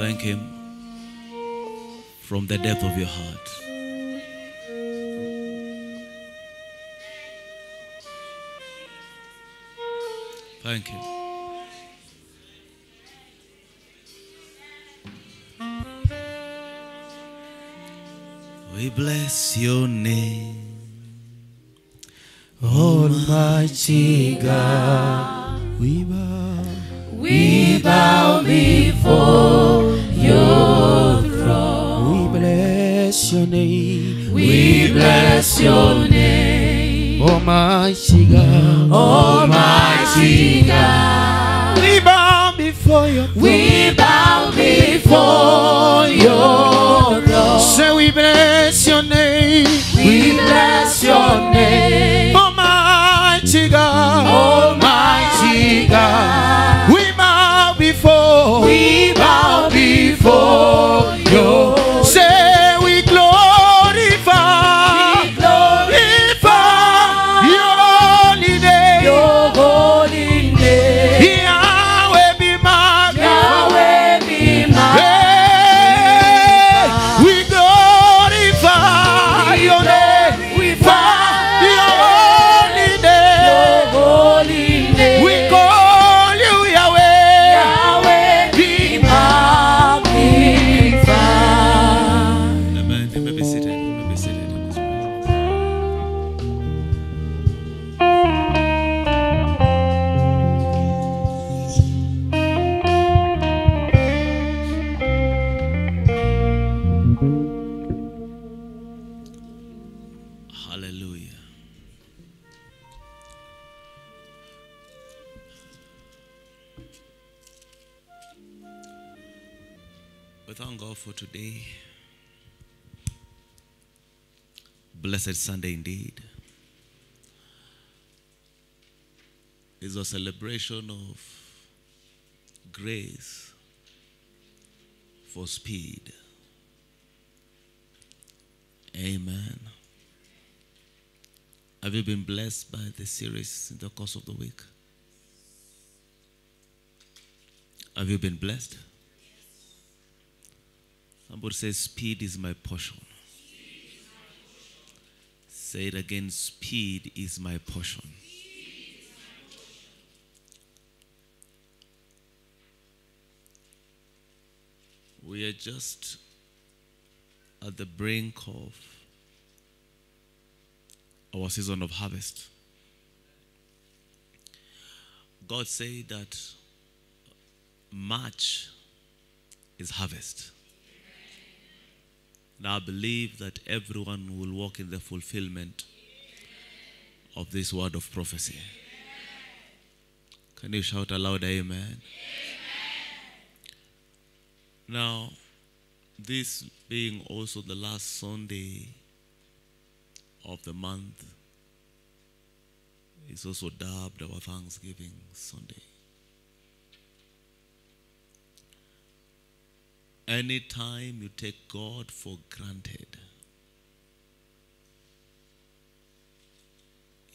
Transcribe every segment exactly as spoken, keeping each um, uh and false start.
Thank Him from the depth of your heart. Thank Him. We bless your name, Almighty God. We bow, we bow before your throne. We bless your name, we bless your name, Almighty God, Almighty God. We bow before your throne, we bow before your throne. So we bless your name, we bless your name, Almighty God, Almighty God. We bow before, we bow before you. Say we glorify, we glorify your holy name, your holy name. Yahweh be magnified, Yahweh be magnified. We glorify your name, we glorify your holy name, your holy name. We call you Yahweh, Yahweh be magnified. Amen. You may be seated. You may be seated in His presence. Hallelujah. We thank God for today. Blessed Sunday indeed. It's a celebration of grace for speed. Amen. Have you been blessed by the series in the course of the week? Have you been blessed? Somebody says, speed is my portion. Is my portion. Say it again, speed is, my portion. Speed is my portion. We are just at the brink of our season of harvest. God said that March is harvest. Now I believe that everyone will walk in the fulfillment of this word of prophecy. Can you shout aloud, amen? Amen. Now, this being also the last Sunday of the month, is also dubbed our Thanksgiving Sunday. Anytime you take God for granted,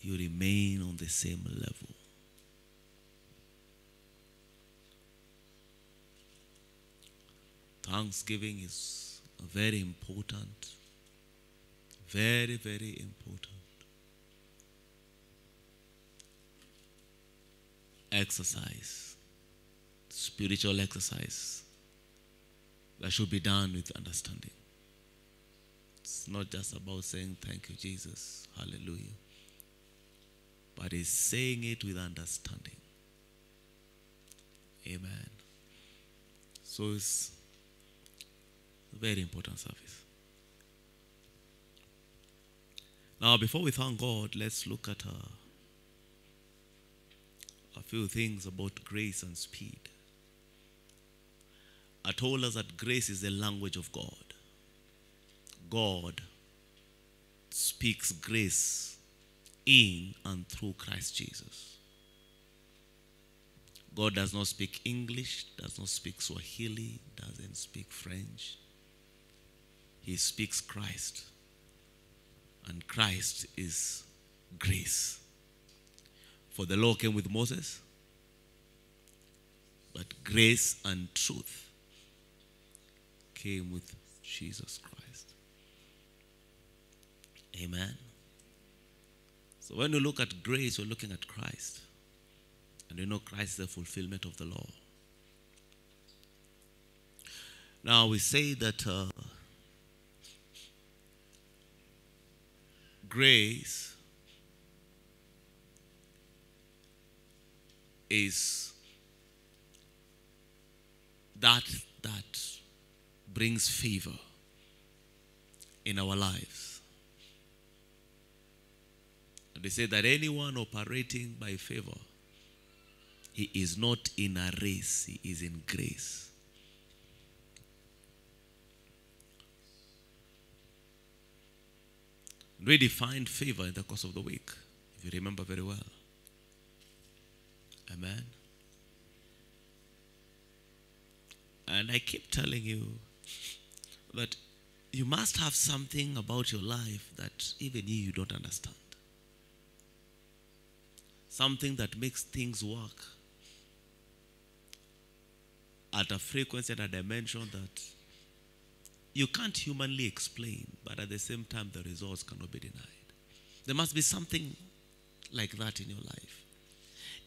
you remain on the same level. Thanksgiving is very important, very, very important exercise, spiritual exercise. That should be done with understanding. It's not just about saying thank you, Jesus, hallelujah. But it's saying it with understanding. Amen. So it's a very important service. Now, before we thank God, let's look at a, a few things about grace and speed. I told us that grace is the language of God. God speaks grace in and through Christ Jesus. God does not speak English, does not speak Swahili, doesn't speak French. He speaks Christ. And Christ is grace. For the law came with Moses, but grace and truth came with Jesus Christ. Amen. So when we look at grace, we're looking at Christ. And we know Christ is the fulfillment of the law. Now we say that uh, grace is that that brings favor in our lives. And they say that anyone operating by favor, he is not in a race, he is in grace. We defined favor in the course of the week, if you remember very well. Amen. And I keep telling you that you must have something about your life that even you, you don't understand. Something that makes things work at a frequency and a dimension that you can't humanly explain, but at the same time the results cannot be denied. There must be something like that in your life.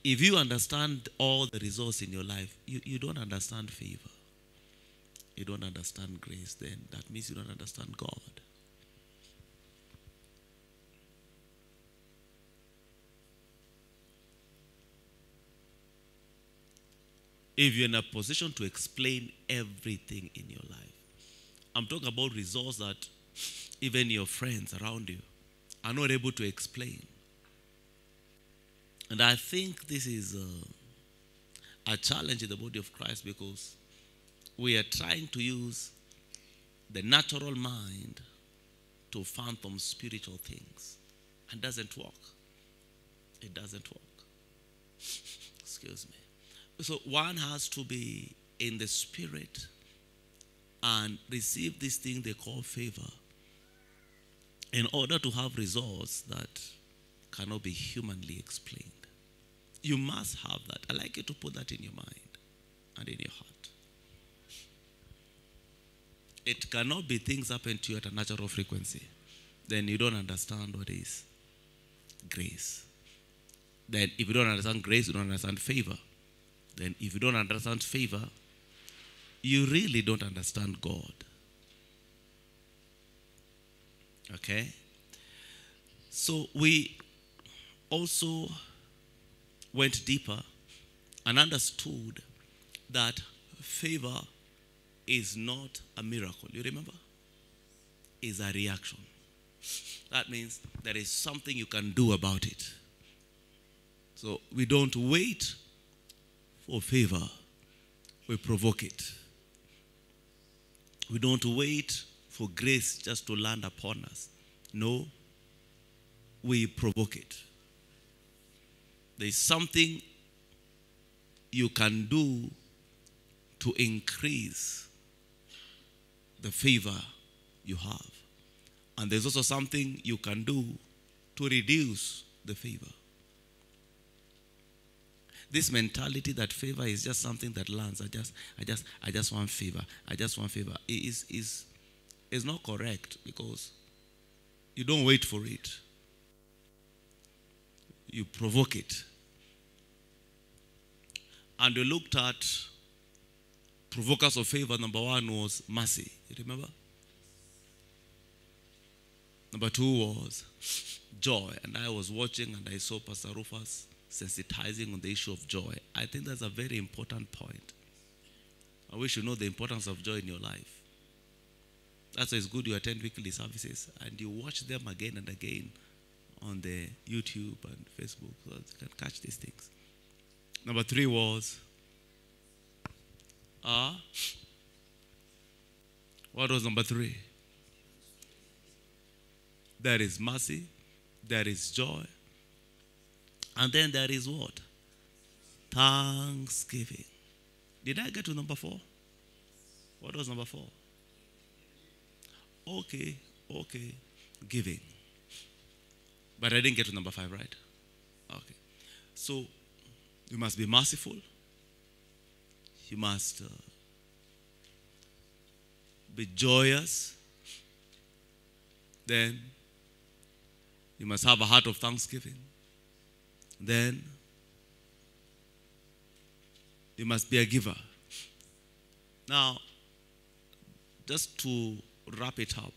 If you understand all the results in your life, you, you don't understand favor. You don't understand grace, then that means you don't understand God. If you're in a position to explain everything in your life, I'm talking about results that even your friends around you are not able to explain. And I think this is a, a challenge in the body of Christ, because we are trying to use the natural mind to fathom spiritual things. And doesn't work. It doesn't work. Excuse me. So one has to be in the spirit and receive this thing they call favor in order to have results that cannot be humanly explained. You must have that. I like you to put that in your mind and in your heart. It cannot be things happen to you at a natural frequency. Then you don't understand what is grace. Then if you don't understand grace, you don't understand favor. Then if you don't understand favor, you really don't understand God. Okay? So we also went deeper and understood that favor is not a miracle. You remember? It's a reaction. That means there is something you can do about it. So we don't wait for favor. We provoke it. We don't wait for grace just to land upon us. No, we provoke it. There is something you can do to increase the favor you have. And there's also something you can do to reduce the favor. This mentality that favor is just something that lands. I just, I just, I just want favor. I just want favor. It is, is, is not correct, because you don't wait for it. You provoke it. And we looked at provokers of favor. Number one was mercy. You remember? Number two was joy. And I was watching and I saw Pastor Rufus sensitizing on the issue of joy. I think that's a very important point. I wish you know the importance of joy in your life. That's why it's good you attend weekly services and you watch them again and again on the YouTube and Facebook, so that you can catch these things. Number three was uh, what was number three? There is mercy, there is joy, and then there is what? Thanksgiving. Did I get to number four? What was number four? Okay, okay, giving. But I didn't get to number five, right? Okay. So, you must be merciful. You must uh, be joyous, then you must have a heart of thanksgiving. Then you must be a giver. Now, just to wrap it up,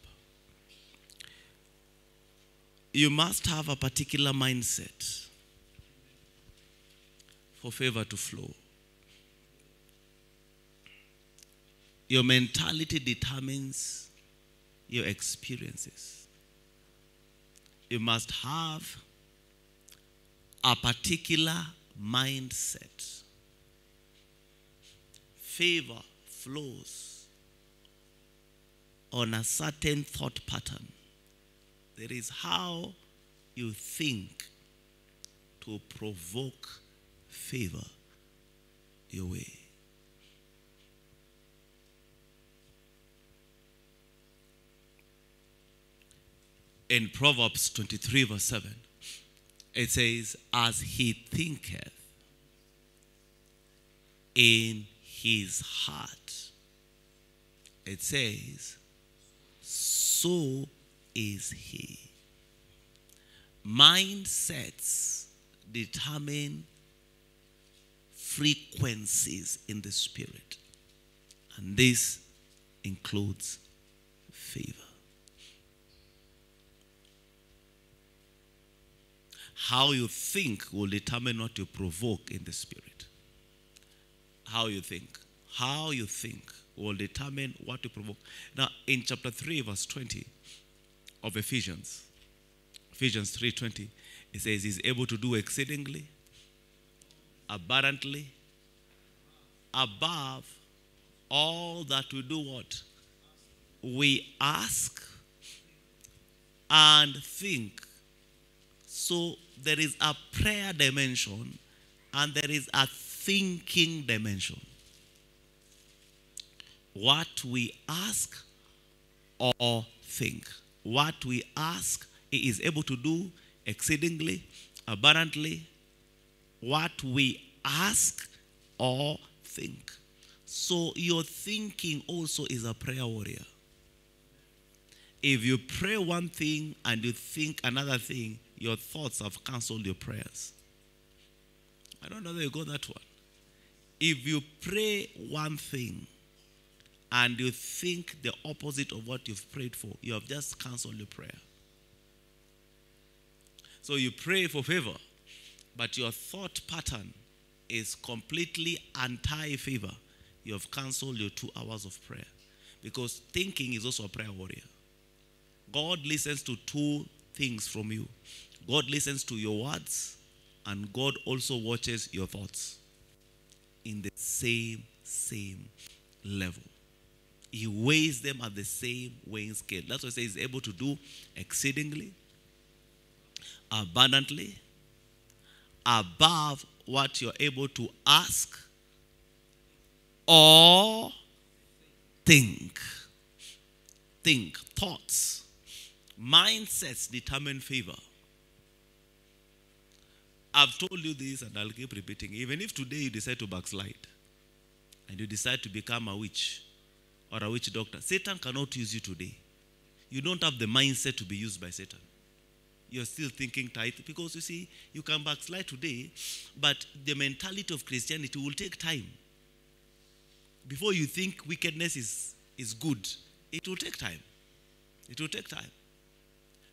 you must have a particular mindset for favor to flow. Your mentality determines your experiences. You must have a particular mindset. Favor flows on a certain thought pattern. There is how you think to provoke favor your way. In Proverbs twenty-three verse seven, it says, as he thinketh in his heart, it says, so is he. Mindsets determine frequencies in the spirit, and this includes favor. How you think will determine what you provoke in the spirit. How you think. How you think will determine what you provoke. Now, in chapter three, verse twenty of Ephesians, Ephesians three twenty, it says, he's able to do exceedingly, abundantly, above all that we do what? We ask and think. So there is a prayer dimension and there is a thinking dimension. What we ask or think. What we ask, he is able to do exceedingly, abundantly. What we ask or think. So your thinking also is a prayer warrior. If you pray one thing and you think another thing, your thoughts have cancelled your prayers. I don't know that you got that one. If you pray one thing and you think the opposite of what you've prayed for, you have just cancelled your prayer. So you pray for favor, but your thought pattern is completely anti-favor. You have cancelled your two hours of prayer. Because thinking is also a prayer warrior. God listens to two things from you. God listens to your words, and God also watches your thoughts in the same, same level. He weighs them at the same weighing scale. That's why he says he's able to do exceedingly, abundantly, above what you're able to ask or think. Think, thoughts. Mindsets determine favor. I've told you this and I'll keep repeating. Even if today you decide to backslide and you decide to become a witch or a witch doctor, Satan cannot use you today. You don't have the mindset to be used by Satan. You're still thinking tight because, you see, you can backslide today, but the mentality of Christianity will take time. Before you think wickedness is, is good, it will take time. It will take time.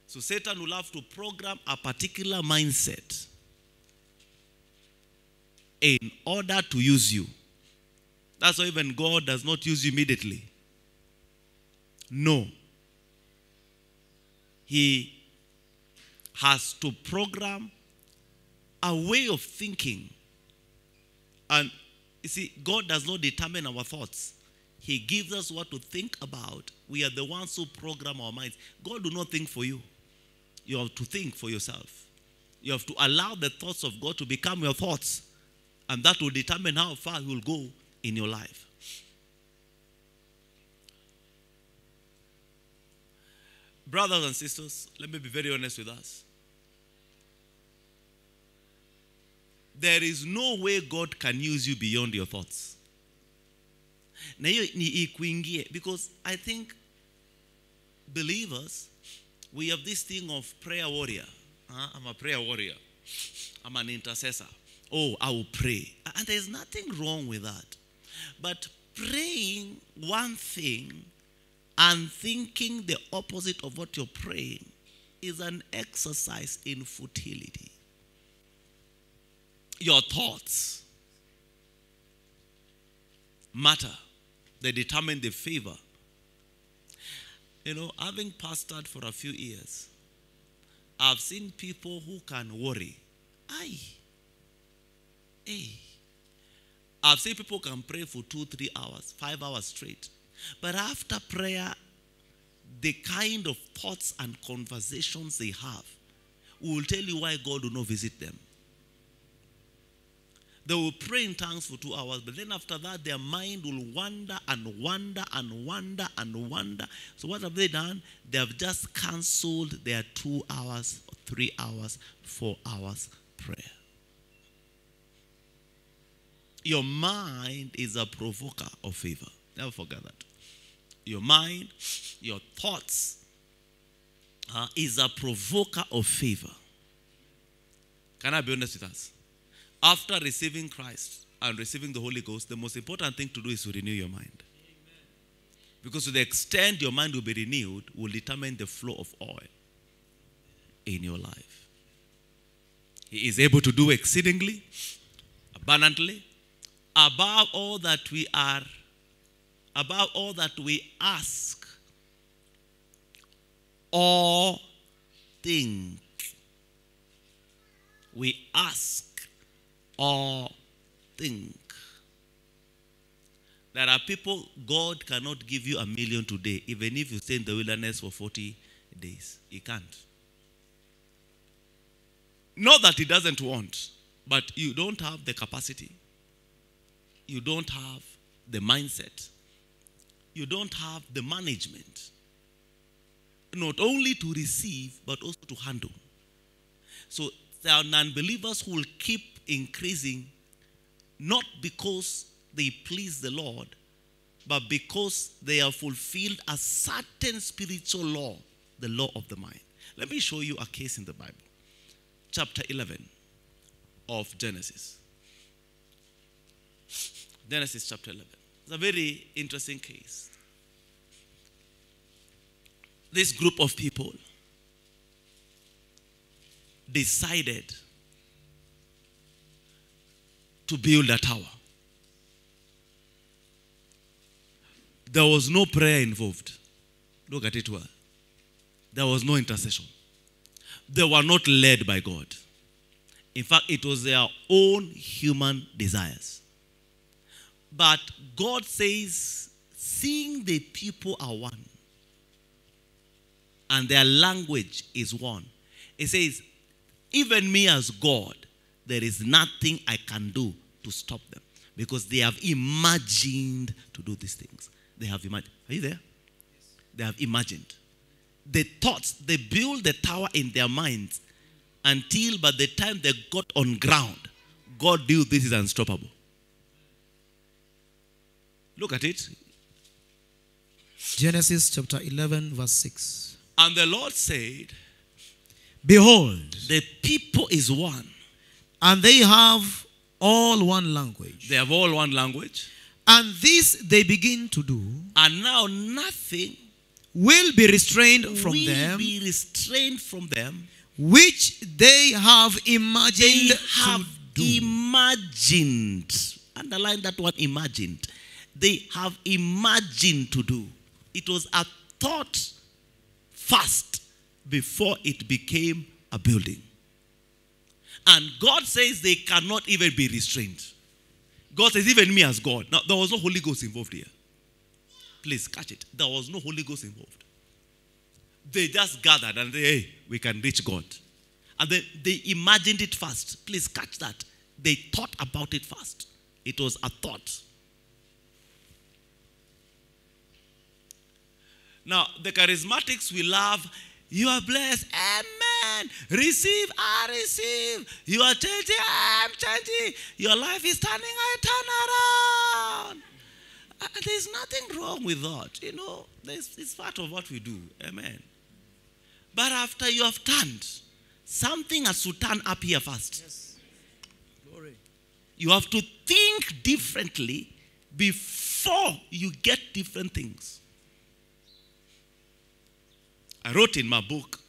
So Satan will have to program a particular mindset in order to use you. That's why even God does not use you immediately. No. He has to program a way of thinking. And you see, God does not determine our thoughts. He gives us what to think about. We are the ones who program our minds. God do not think for you. You have to think for yourself. You have to allow the thoughts of God to become your thoughts. And that will determine how far you will go in your life. Brothers and sisters, let me be very honest with us. There is no way God can use you beyond your thoughts. Na hiyo ni ikuingie, because I think believers, we have this thing of prayer warrior. Huh? I'm a prayer warrior. I'm an intercessor. Oh, I will pray. And there's nothing wrong with that. But praying one thing and thinking the opposite of what you're praying is an exercise in futility. Your thoughts matter. They determine the favor. You know, having pastored for a few years, I've seen people who can worry. Aye. Hey. I've seen people can pray for two, three hours, five hours straight. But after prayer, the kind of thoughts and conversations they have will tell you why God will not visit them. They will pray in tongues for two hours, but then after that, their mind will wander and wander and wander and wander. So what have they done? They have just cancelled their two hours, three hours, four hours prayer. Your mind is a provoker of favor. Never forget that. Your mind, your thoughts uh, is a provoker of favor. Can I be honest with us? After receiving Christ and receiving the Holy Ghost, the most important thing to do is to renew your mind. Amen. Because to the extent your mind will be renewed, will determine the flow of oil in your life. He is able to do exceedingly, abundantly, above all that we are, above all that we ask, or think. We ask. Or think. There are people, God cannot give you a million today, even if you stay in the wilderness for forty days. He can't. Not that he doesn't want, but you don't have the capacity. You don't have the mindset. You don't have the management. Not only to receive, but also to handle. So there are non-believers who will keep increasing, not because they please the Lord, but because they have fulfilled a certain spiritual law, the law of the mind. Let me show you a case in the Bible. Chapter eleven of Genesis. Genesis chapter eleven. It's a very interesting case. This group of people decided to build a tower. There was no prayer involved. Look at it well. There was no intercession. They were not led by God. In fact, it was their own human desires. But God says, seeing the people are one, and their language is one, he says, even me as God, there is nothing I can do to stop them. Because they have imagined to do these things. They have imagined. Are you there? Yes. They have imagined. They thought, they built the tower in their minds until by the time they got on ground, God knew this is unstoppable. Look at it. Genesis chapter eleven verse six. And the Lord said, behold, the people is one. And they have all one language. They have all one language. And this they begin to do. And now nothing will be restrained from will them. Will be restrained from them. Which they have imagined. They have to do. Imagined. Underline that one, imagined. They have imagined to do. It was a thought first before it became a building. And God says they cannot even be restrained. God says, even me as God. Now, there was no Holy Ghost involved here. Please catch it. There was no Holy Ghost involved. They just gathered and they, hey, we can reach God. And then they imagined it first. Please catch that. They thought about it first. It was a thought. Now, the charismatics we love, you are blessed. Amen. Receive. I receive. You are changing. I am changing. Your life is turning. I turn around. Uh, there's nothing wrong with that. You know, it's part of what we do. Amen. But after you have turned, something has to turn up here first. Yes. Glory. You have to think differently before you get different things. I wrote in my book,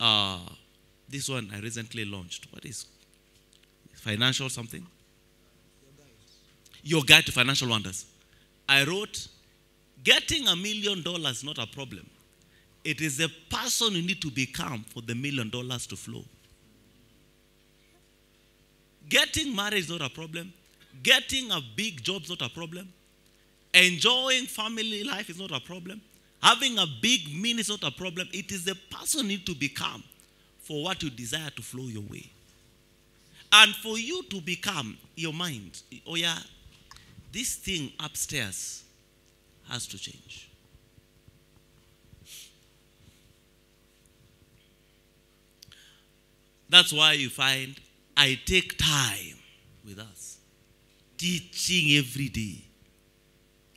uh, this one I recently launched. What is financial something? Your Guide to Financial Wonders. I wrote, getting a million dollars is not a problem. It is the person you need to become for the million dollars to flow. Getting married is not a problem. Getting a big job is not a problem. Enjoying family life is not a problem. Having a big meal is not a problem. It is the person you need to become for what you desire to flow your way. And for you to become your mind, oh yeah, this thing upstairs has to change. That's why you find I take time with us, teaching every day,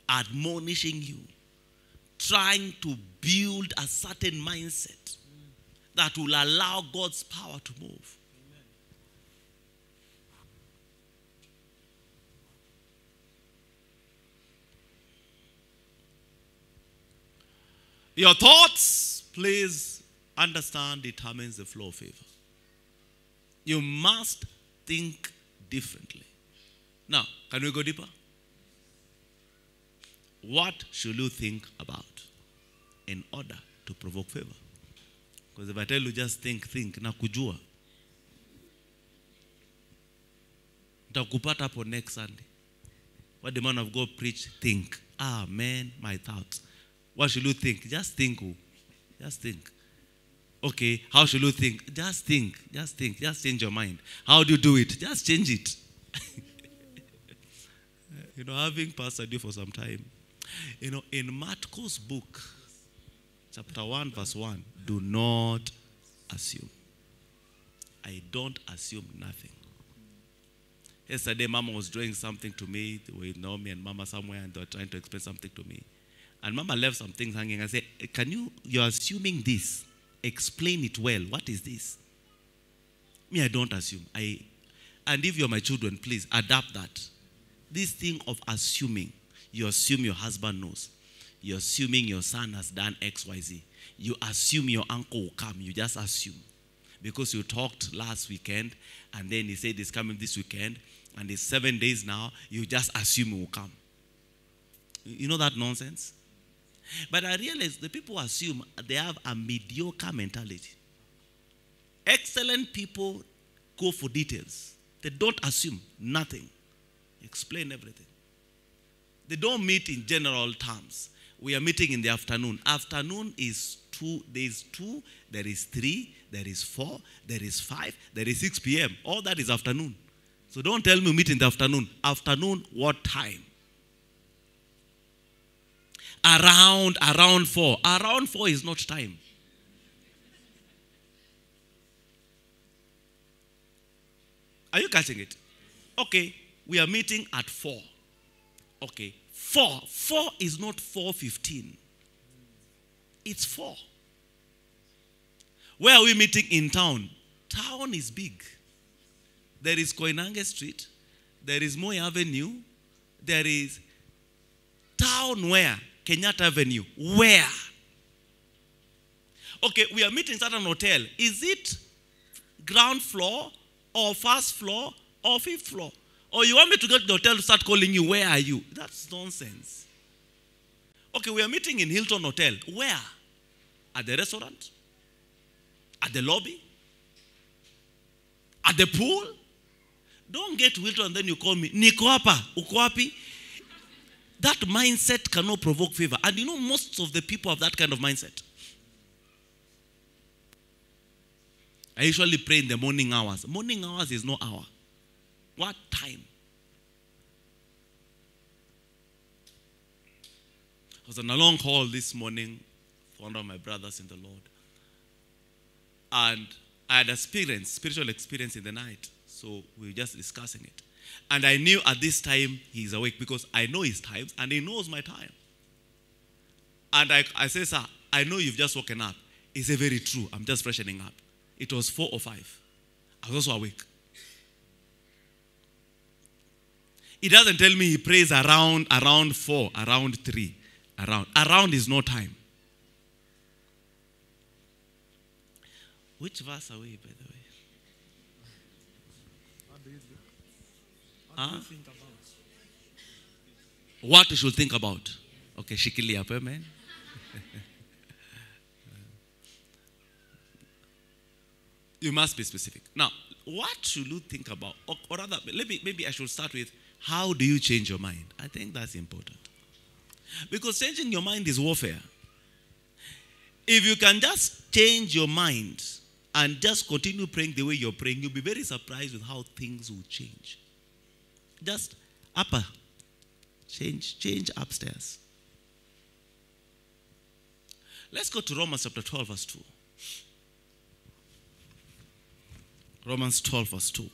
admonishing you, trying to build a certain mindset that will allow God's power to move. Your thoughts, please understand, determines the flow of favor. You must think differently. Now, can we go deeper? What should you think about in order to provoke favor? Because if I tell you just think, think, na kujua, nitakupata hapo next Sunday. What the man of God preached, think. Ah, man, my thoughts. What should you think? Just think. Oh. Just think. Okay, how should you think? Just think. Just think. Just change your mind. How do you do it? Just change it. You know, having pastored you for some time, you know, in Matco's book, chapter one, verse one, do not assume. I don't assume nothing. Yesterday, Mama was doing something to me. They were with Naomi and Mama somewhere, and they were trying to explain something to me. And Mama left some things hanging. I said, can you, you're assuming this. Explain it well. What is this? Me, I don't assume. I, and if you're my children, please adapt that. This thing of assuming. You assume your husband knows. You're assuming your son has done X, Y, Z. You assume your uncle will come. You just assume. Because you talked last weekend, and then he said he's coming this weekend, and it's seven days now, you just assume he will come. You know that nonsense? But I realize the people assume they have a mediocre mentality. Excellent people go for details. They don't assume nothing. Explain everything. They don't meet in general terms. We are meeting in the afternoon. Afternoon is two, there is two, there is three, there is four, there is five, there is six p m All that is afternoon. So don't tell me meet in the afternoon. Afternoon, what time? Around, around four. Around four is not time. Are you catching it? Okay, we are meeting at four. Okay, four. Four is not four fifteen. It's four. Where are we meeting in town? Town is big. There is Koinange Street. There is Moi Avenue. There is town where? Kenyatta Avenue. Where? Okay, we are meeting at an hotel. Is it ground floor or first floor or fifth floor? Or you want me to go to the hotel to start calling you, where are you? That's nonsense. Okay, we are meeting in Hilton Hotel. Where? At the restaurant? At the lobby? At the pool? Don't get to Hilton and then you call me. Niko hapa, uko wapi? That mindset cannot provoke favor. And you know, most of the people have that kind of mindset. I usually pray in the morning hours. Morning hours is no hour. What time? I was on a long haul this morning for one of my brothers in the Lord. And I had a experience, spiritual experience in the night. So we were just discussing it. And I knew at this time he's awake because I know his times and he knows my time. And I, I say, sir, I know you've just woken up. He said, very true. I'm just freshening up. It was four or five. I was also awake. He doesn't tell me he prays around, around four, around three, around. Around is no time. Which verse are we, by the way? What do you, do? What huh? do you think about? What you should think about. Okay, shikili up, amen. You must be specific. Now, what should you think about? Or, or rather, let me, maybe I should start with, how do you change your mind? I think that's important. Because changing your mind is warfare. If you can just change your mind and just continue praying the way you're praying, you'll be very surprised with how things will change. Just upper. Change, change upstairs. Let's go to Romans chapter twelve, verse two. Romans twelve, verse two.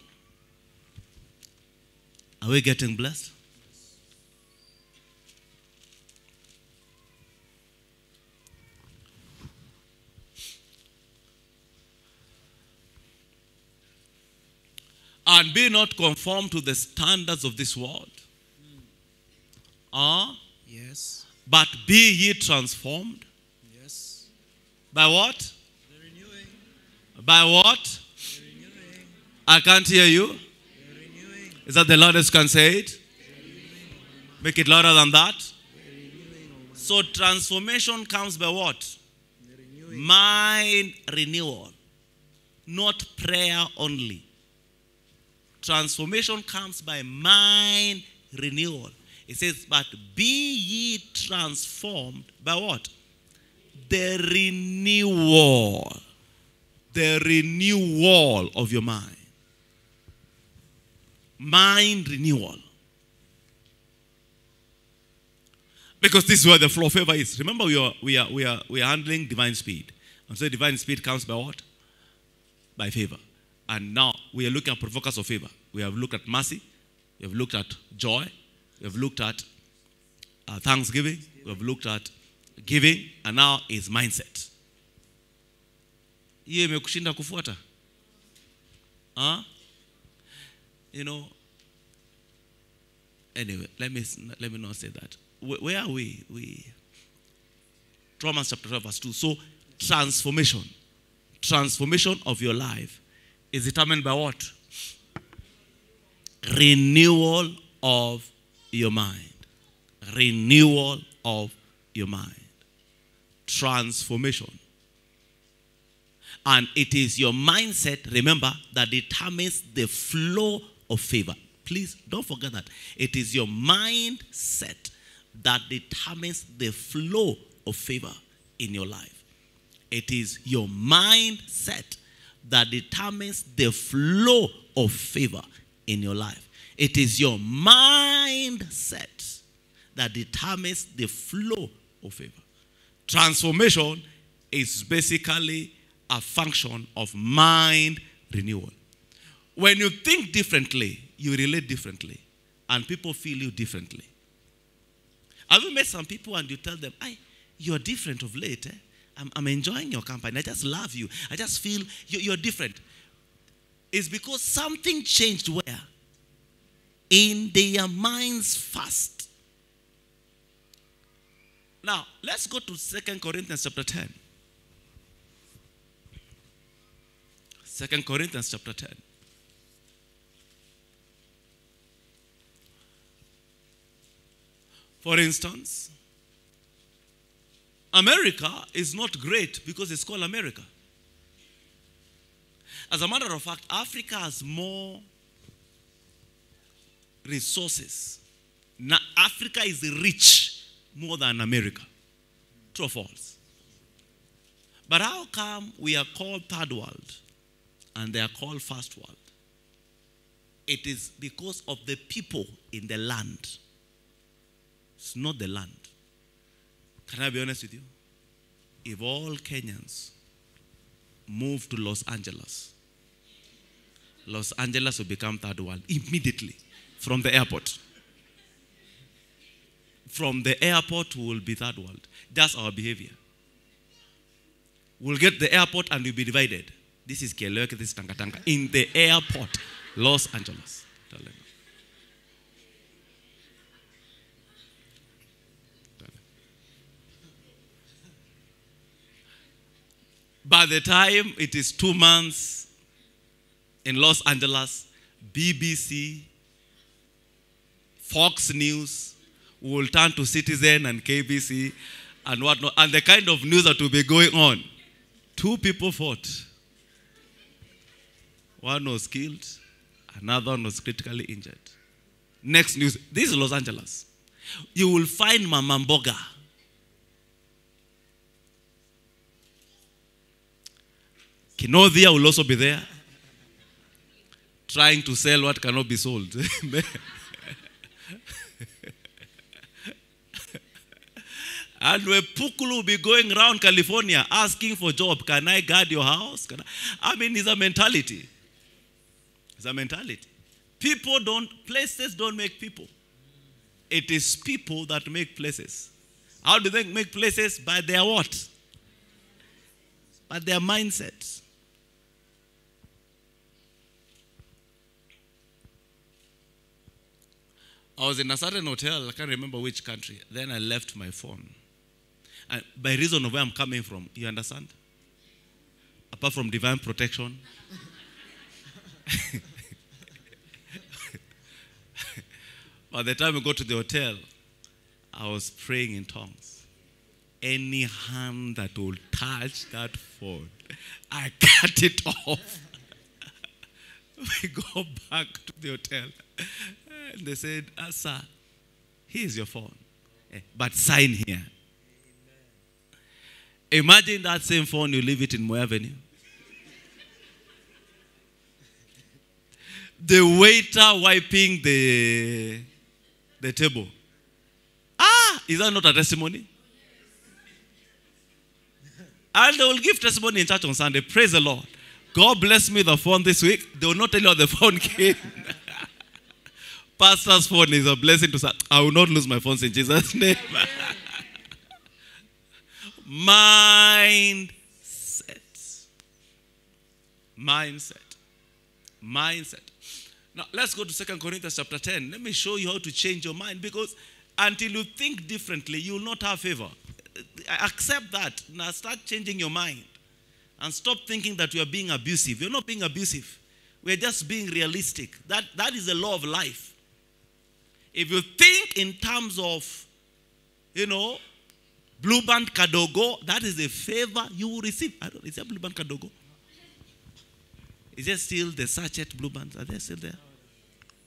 Are we getting blessed? Yes. And be not conformed to the standards of this world. Ah, mm. uh, yes. But be ye transformed. Yes. By what? The renewing. By what? I can't hear you. Is that the loudest can say it? Make it louder than that. So transformation comes by what? Mind renewal. Not prayer only. Transformation comes by mind renewal. It says, but be ye transformed by what? The renewal. The renewal of your mind. Mind renewal. Because this is where the flow of favor is. Remember, we are, we are, we are, we are handling divine speed. And so divine speed comes by what? By favor. And now we are looking at provokers of favor. We have looked at mercy. We have looked at joy. We have looked at uh, thanksgiving. We have looked at giving. And now is mindset. Ye mekushinda kufuata. Huh? You know, anyway, let me let me not say that. Where, where are we? We Romans chapter twelve, verse two. So transformation. Transformation of your life is determined by what? Renewal of your mind. Renewal of your mind. Transformation. And it is your mindset, remember, that determines the flow of favor. Please don't forget that. It is your mindset that determines the flow of favor in your life. It is your mindset that determines the flow of favor in your life. It is your mindset that determines the flow of favor. Transformation is basically a function of mind renewal. When you think differently, you relate differently. And people feel you differently. Have you met some people and you tell them, I, you're different of late. Eh? I'm, I'm enjoying your company. I just love you. I just feel you, you're different. It's because something changed where? In their minds first. Now, let's go to Second Corinthians chapter ten. Second Corinthians chapter ten. For instance, America is not great because it's called America. As a matter of fact, Africa has more resources. Now, Africa is rich more than America. True or false? But how come we are called third world? And they are called first world? It is because of the people in the land. It's not the land. Can I be honest with you? If all Kenyans move to Los Angeles, Los Angeles will become third world immediately. from the airport. From the airport will be third world. That's our behavior. We'll get the airport and we'll be divided. This is Keleweke, this is Tanga Tanga. In the airport, Los Angeles. By the time it is two months in Los Angeles, B B C, Fox News, we will turn to Citizen and K B C and whatnot. And the kind of news that will be going on. Two people fought. One was killed. Another one was critically injured. Next news. This is Los Angeles. You will find Mama Mboga. Kinodhia will also be there. Trying to sell what cannot be sold. And Wepukulu will be going around California asking for job. Can I guard your house? Can I? I mean, it's a mentality. It's a mentality. People don't, places don't make people. It is people that make places. How do they make places? By their what? By their mindsets. I was in a certain hotel. I can't remember which country. Then I left my phone. And by reason of where I'm coming from, you understand? Apart from divine protection. By the time we got to the hotel, I was praying in tongues. Any hand that will touch that phone, I cut it off. We go back to the hotel. And they said, ah, sir, here's your phone. But sign here. Imagine that same phone, you leave it in Moy Avenue. The waiter wiping the, the table. Ah, is that not a testimony? And they will give testimony in church on Sunday. Praise the Lord. God bless me the phone this week. They will not tell you how the phone came. Pastor's phone is a blessing to say, I will not lose my phones in Jesus' name. Mindset. Mindset. Mindset. Now, let's go to Second Corinthians chapter ten. Let me show you how to change your mind, because until you think differently, you will not have favor. Accept that. Now, start changing your mind. And stop thinking that you are being abusive. You're not being abusive. We're just being realistic. That, that is the law of life. If you think in terms of, you know, blue band kadogo, that is a favor you will receive. I don't, is that blue band kadogo? Is there still the sachet blue bands? Are they still there?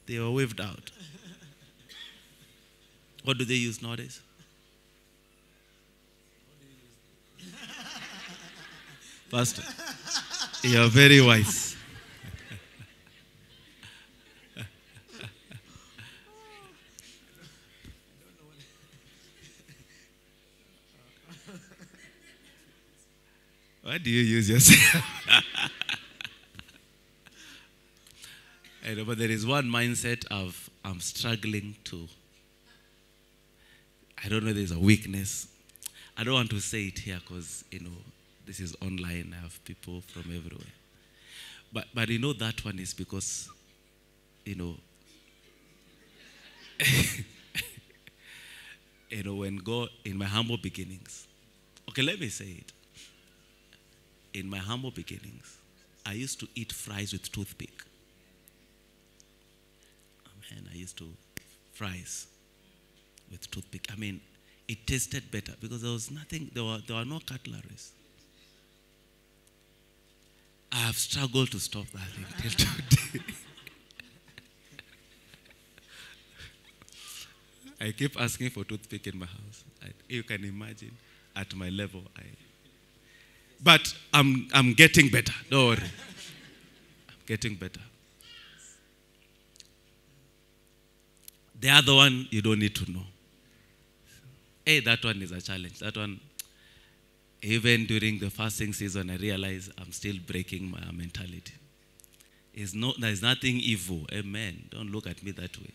They were waved out. What do they use nowadays? Pastor, you are very wise. Why do you use yourself? I know, but there is one mindset of I'm struggling to. I don't know, there's a weakness. I don't want to say it here because, you know, this is online. I have people from everywhere. But, but you know, that one is because, you know, you know, when God, in my humble beginnings, okay, let me say it. In my humble beginnings, I used to eat fries with toothpick. I mean, I used to fries with toothpick. I mean, it tasted better because there was nothing, there were, there were no cutleries. I have struggled to stop that thing till today. I keep asking for toothpick in my house. I, you can imagine, at my level, I... But I'm, I'm getting better. Don't worry. I'm getting better. The other one, you don't need to know. Hey, that one is a challenge. That one, even during the fasting season, I realize I'm still breaking my mentality. It's no, there's nothing evil. Amen. Don't look at me that way.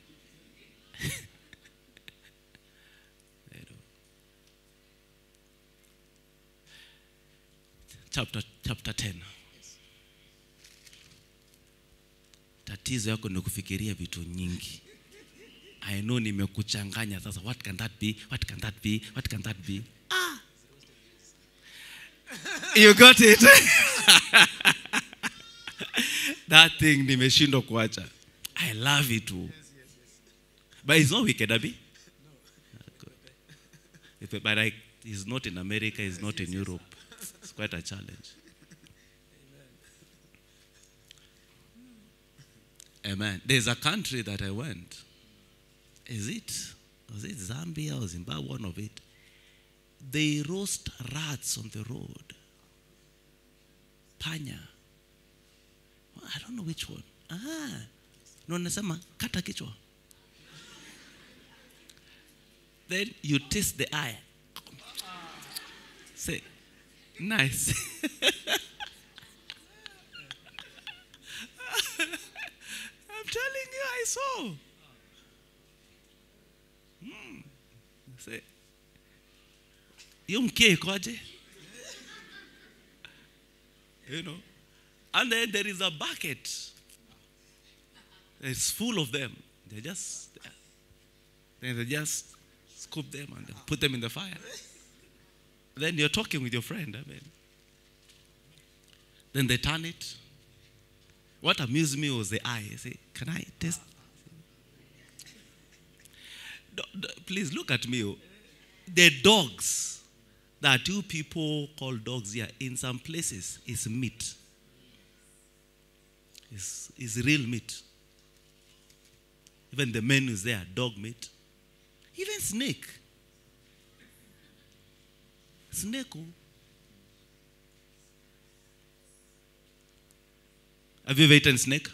chapter, chapter ten. Yes. Tatizo yako ni kufikiria vitu nyingi. I know nimekuchanganya sasa. What can that be? What can that be? What can that be? Ah! You got it. That thing nimeshindo kuacha. I love it too. Yes, yes, yes. But it's not wicked, Abi. No. But I, it's not in America, it's not in Europe. It's quite a challenge. Amen. Amen. There's a country that I went. Is it? Was it Zambia or Zimbabwe? One of it. They roast rats on the road. Panya. Well, I don't know which one. Ah. No, nasema kata kichwa. Then you taste the eye. Say, nice. I'm telling you, I saw. Hmm. Say, you know. And then there is a bucket. It's full of them. They just, they, they just scoop them and put them in the fire. Then you're talking with your friend. I mean. Then they turn it. What amused me was the eye. I say, can I taste? Do, do, please look at me. The dogs that you people call dogs here, in some places, is meat. It's, it's real meat. Even the menu is there, dog meat. Even snake. Snake. Have you ever eaten snake?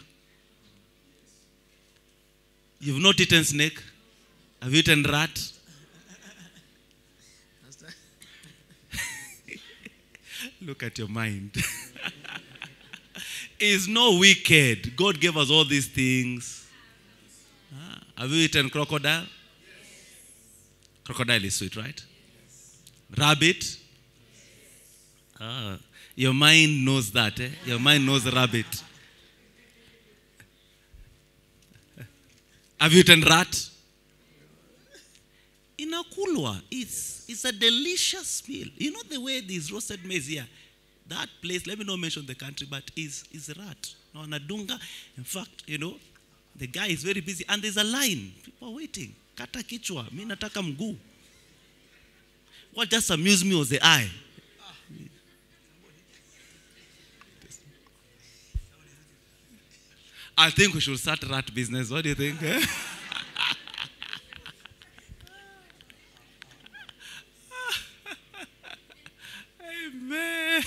You've not eaten snake? Have you eaten rat? Look at your mind. It's no wicked. God gave us all these things. Ah, have you eaten crocodile? Yes. Crocodile is sweet, right? Yes. Rabbit? Yes. Ah, your mind knows that. Eh? Your mind knows rabbit. Have you eaten rat? Inakulwa. It's, it's a delicious meal. You know the way these roasted maize here? That place, let me not mention the country, but is is rat. No, Nadunga. In fact, you know, the guy is very busy, and there's a line. People are waiting. Kata kichwa, mi nataka mguu. What just amused me was the eye. I think we should start rat business. What do you think? Eh? Amen.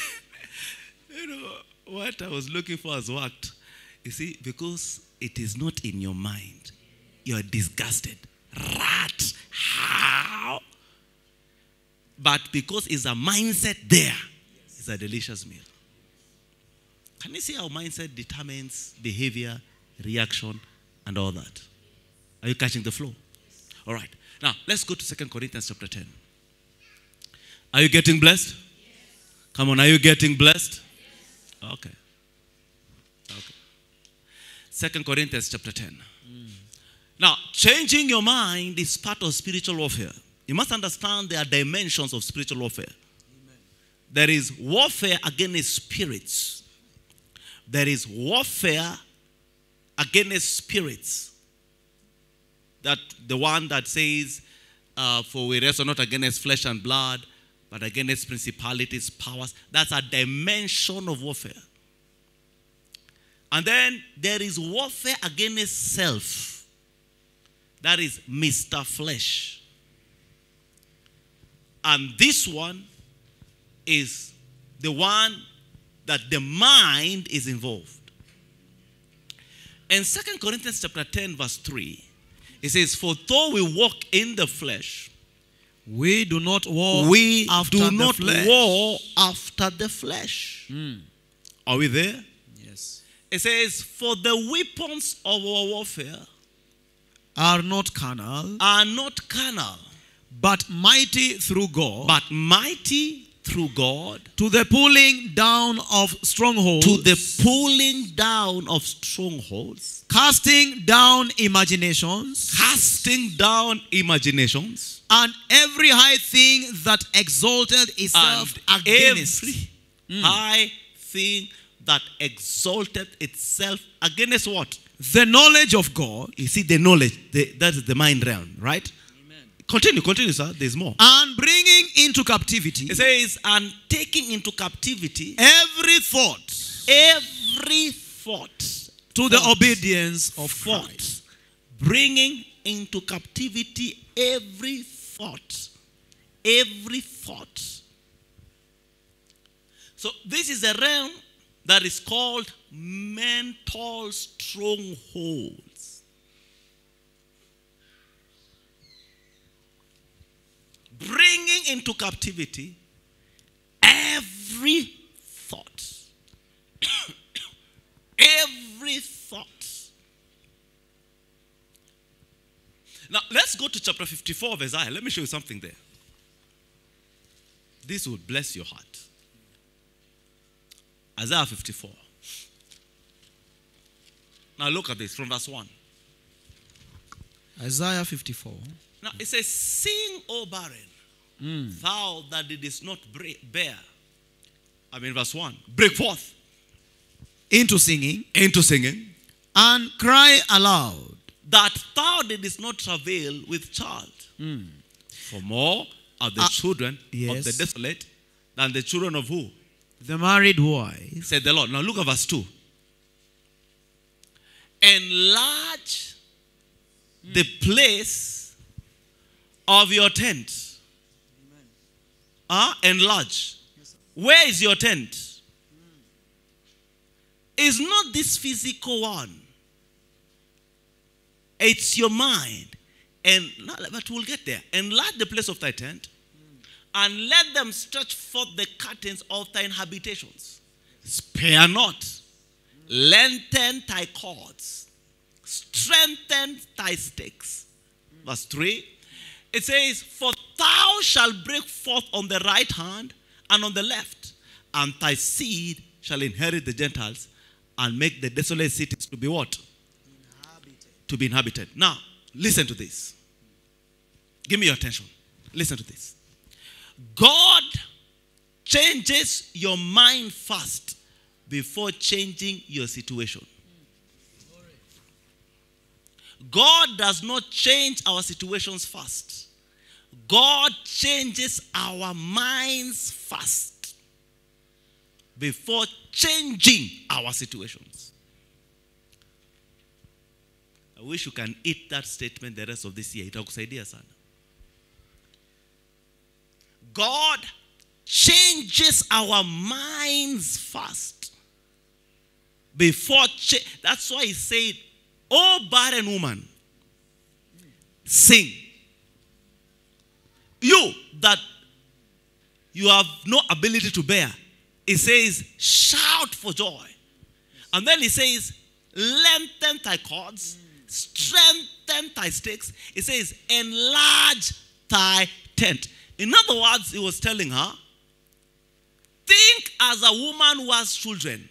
What I was looking for has worked. You see, because it is not in your mind. You are disgusted. Rat. How? But because it's a mindset there, it's a delicious meal. Can you see how mindset determines behavior, reaction, and all that? Are you catching the flow? All right. Now, let's go to Second Corinthians chapter ten. Are you getting blessed? Yes. Come on, are you getting blessed? Okay. Okay. Second Corinthians chapter ten. Mm. Now, changing your mind is part of spiritual warfare. You must understand there are dimensions of spiritual warfare. Amen. There is warfare against spirits. There is warfare against spirits. That the one that says, uh, for we wrestle not against flesh and blood, but against principalities, powers. That's a dimension of warfare. And then there is warfare against self. That is Mister Flesh. And this one is the one that the mind is involved. In Second Corinthians chapter ten verse three, it says, for though we walk in the flesh, we do not war we after do the not flesh. war after the flesh. Mm. Are we there? Yes. It says, for the weapons of our warfare are not carnal, are not carnal, but mighty through God, but mighty through God, to the pulling down of strongholds, to the pulling down of strongholds, casting down imaginations, casting down imaginations, and every high thing that exalted itself and against every mm. high thing that exalted itself against what? The knowledge of God. You see, the knowledge, the, that is the mind realm, right? Amen. Continue, continue, sir. There's more. And bringing into captivity. It says, and taking into captivity every thought. Every thought. To thought, the obedience of thought. Christ. Bringing into captivity every thought. Every thought. So this is a realm that is called mental strongholds. Bringing into captivity every thought. Every thought. Now, let's go to chapter fifty-four of Isaiah. Let me show you something there. This will bless your heart. Isaiah fifty-four. Now look at this from verse one. Isaiah fifty-four. Now it says, sing, O barren, mm. thou that didst not bear. I mean verse one. Break forth into singing. Into singing. And cry aloud. That thou didst not travail with child. Mm. For more are the uh, children yes. of the desolate than the children of who? The married wife, said the Lord. Now look at verse two. Enlarge mm. the place of your tent. Ah, uh, enlarge. Yes, where is your tent? Mm. It's not this physical one. It's your mind. And but we'll get there. Enlarge the place of thy tent. And let them stretch forth the curtains of thine habitations. Spare not. Lengthen thy cords. Strengthen thy stakes. Verse three. It says, for thou shalt break forth on the right hand and on the left. And thy seed shall inherit the Gentiles and make the desolate cities to be what? Inhabited. To be inhabited. Now, listen to this. Give me your attention. Listen to this. God changes your mind first before changing your situation. God does not change our situations first. God changes our minds first before changing our situations. I wish you can eat that statement the rest of this year. Itakusaidia sana. God changes our minds first. Before change. That's why he said, O barren woman, sing. You that you have no ability to bear. He says, shout for joy. And then he says, lengthen thy cords, strengthen thy stakes. He says, enlarge thy tent. In other words, he was telling her, think as a woman who has children.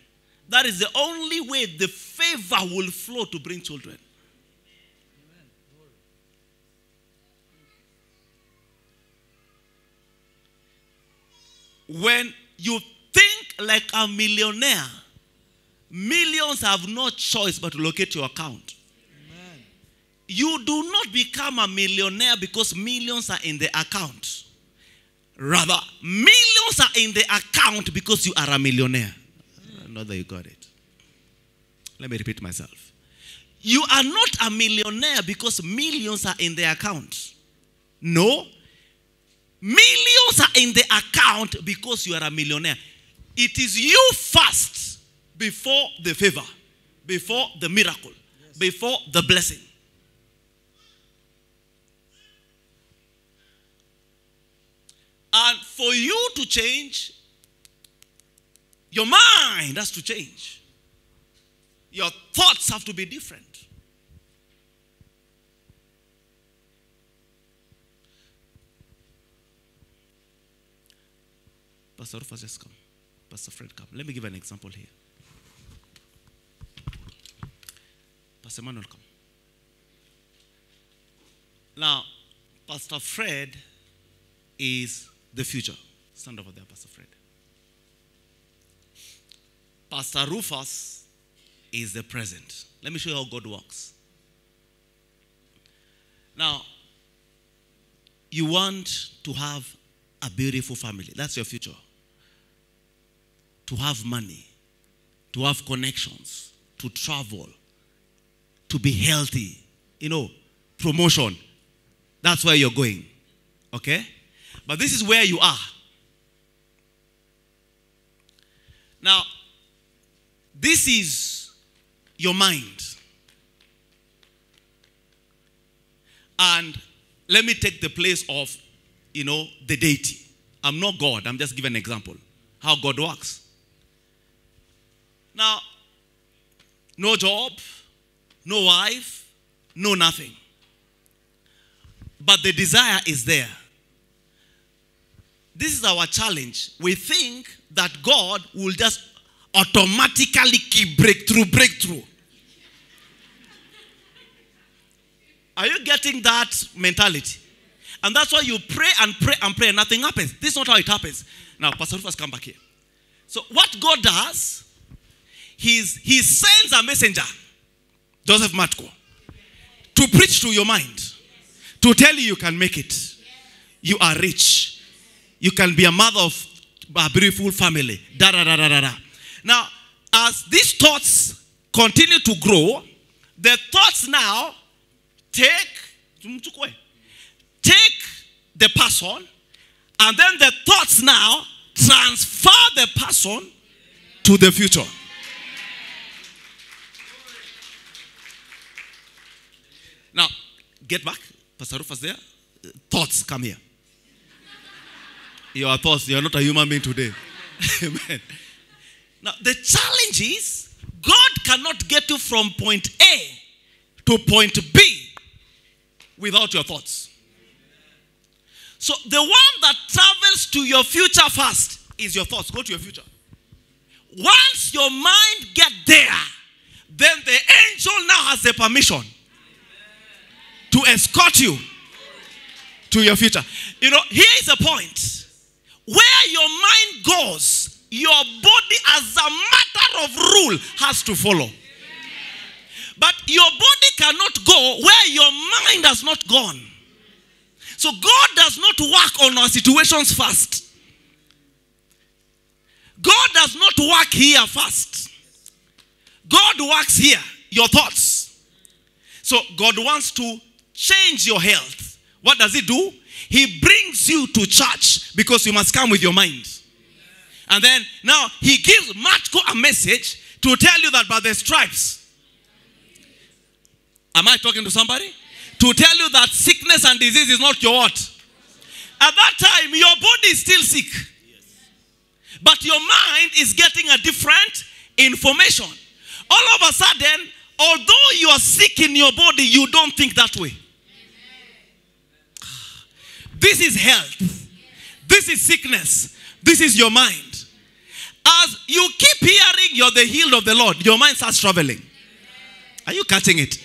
That is the only way the favor will flow to bring children. Amen. When you think like a millionaire, millions have no choice but to locate your account. Amen. You do not become a millionaire because millions are in the account. Rather, millions are in the account because you are a millionaire. I know that you got it. Let me repeat myself. You are not a millionaire because millions are in the account. No. Millions are in the account because you are a millionaire. It is you first before the favor, before the miracle, yes. before the blessing. And for you to change, your mind has to change. Your thoughts have to be different. Pastor Rufus, just come. Pastor Fred, come. Let me give an example here. Pastor Manuel, come. Now, Pastor Fred is the future. Stand over there, Pastor Fred. Pastor Rufus is the present. Let me show you how God works. Now, you want to have a beautiful family. That's your future. To have money, to have connections, to travel, to be healthy, you know, promotion. That's where you're going. Okay? But this is where you are. Now, this is your mind. And let me take the place of, you know, the deity. I'm not God. I'm just giving an example. How God works. Now, no job, no wife, no nothing. But the desire is there. This is our challenge. We think that God will just automatically keep breakthrough, breakthrough. Are you getting that mentality? And that's why you pray and pray and pray and nothing happens. This is not how it happens. Now, Pastor Rufus, come back here. So what God does, he's, he sends a messenger, Joseph Matco, to preach to your mind, to tell you you can make it. You are rich. You can be a mother of a beautiful family. Da, da, da, da, da, da. Now, as these thoughts continue to grow, the thoughts now take, take the person, and then the thoughts now transfer the person to the future. Now, get back. Pastor Rufus there. Thoughts, come here. Your thoughts, you're not a human being today. Amen. Now, the challenge is God cannot get you from point A to point B without your thoughts. So the one that travels to your future first is your thoughts. Go to your future. Once your mind gets there, then the angel now has the permission to escort you to your future. You know, here is the point. Where your mind goes, your body as a matter of rule has to follow. But your body cannot go where your mind has not gone. So God does not work on our situations first. God does not work here first. God works here, your thoughts. So God wants to change your health. What does he do? He brings you to church because you must come with your mind. And then now he gives Matco a message to tell you that by the stripes. Am I talking to somebody? To tell you that sickness and disease is not your what? At that time, your body is still sick. But your mind is getting a different information. All of a sudden, although you are sick in your body, you don't think that way. This is health. This is sickness. This is your mind. As you keep hearing you're the healed of the Lord, your mind starts traveling. Are you catching it?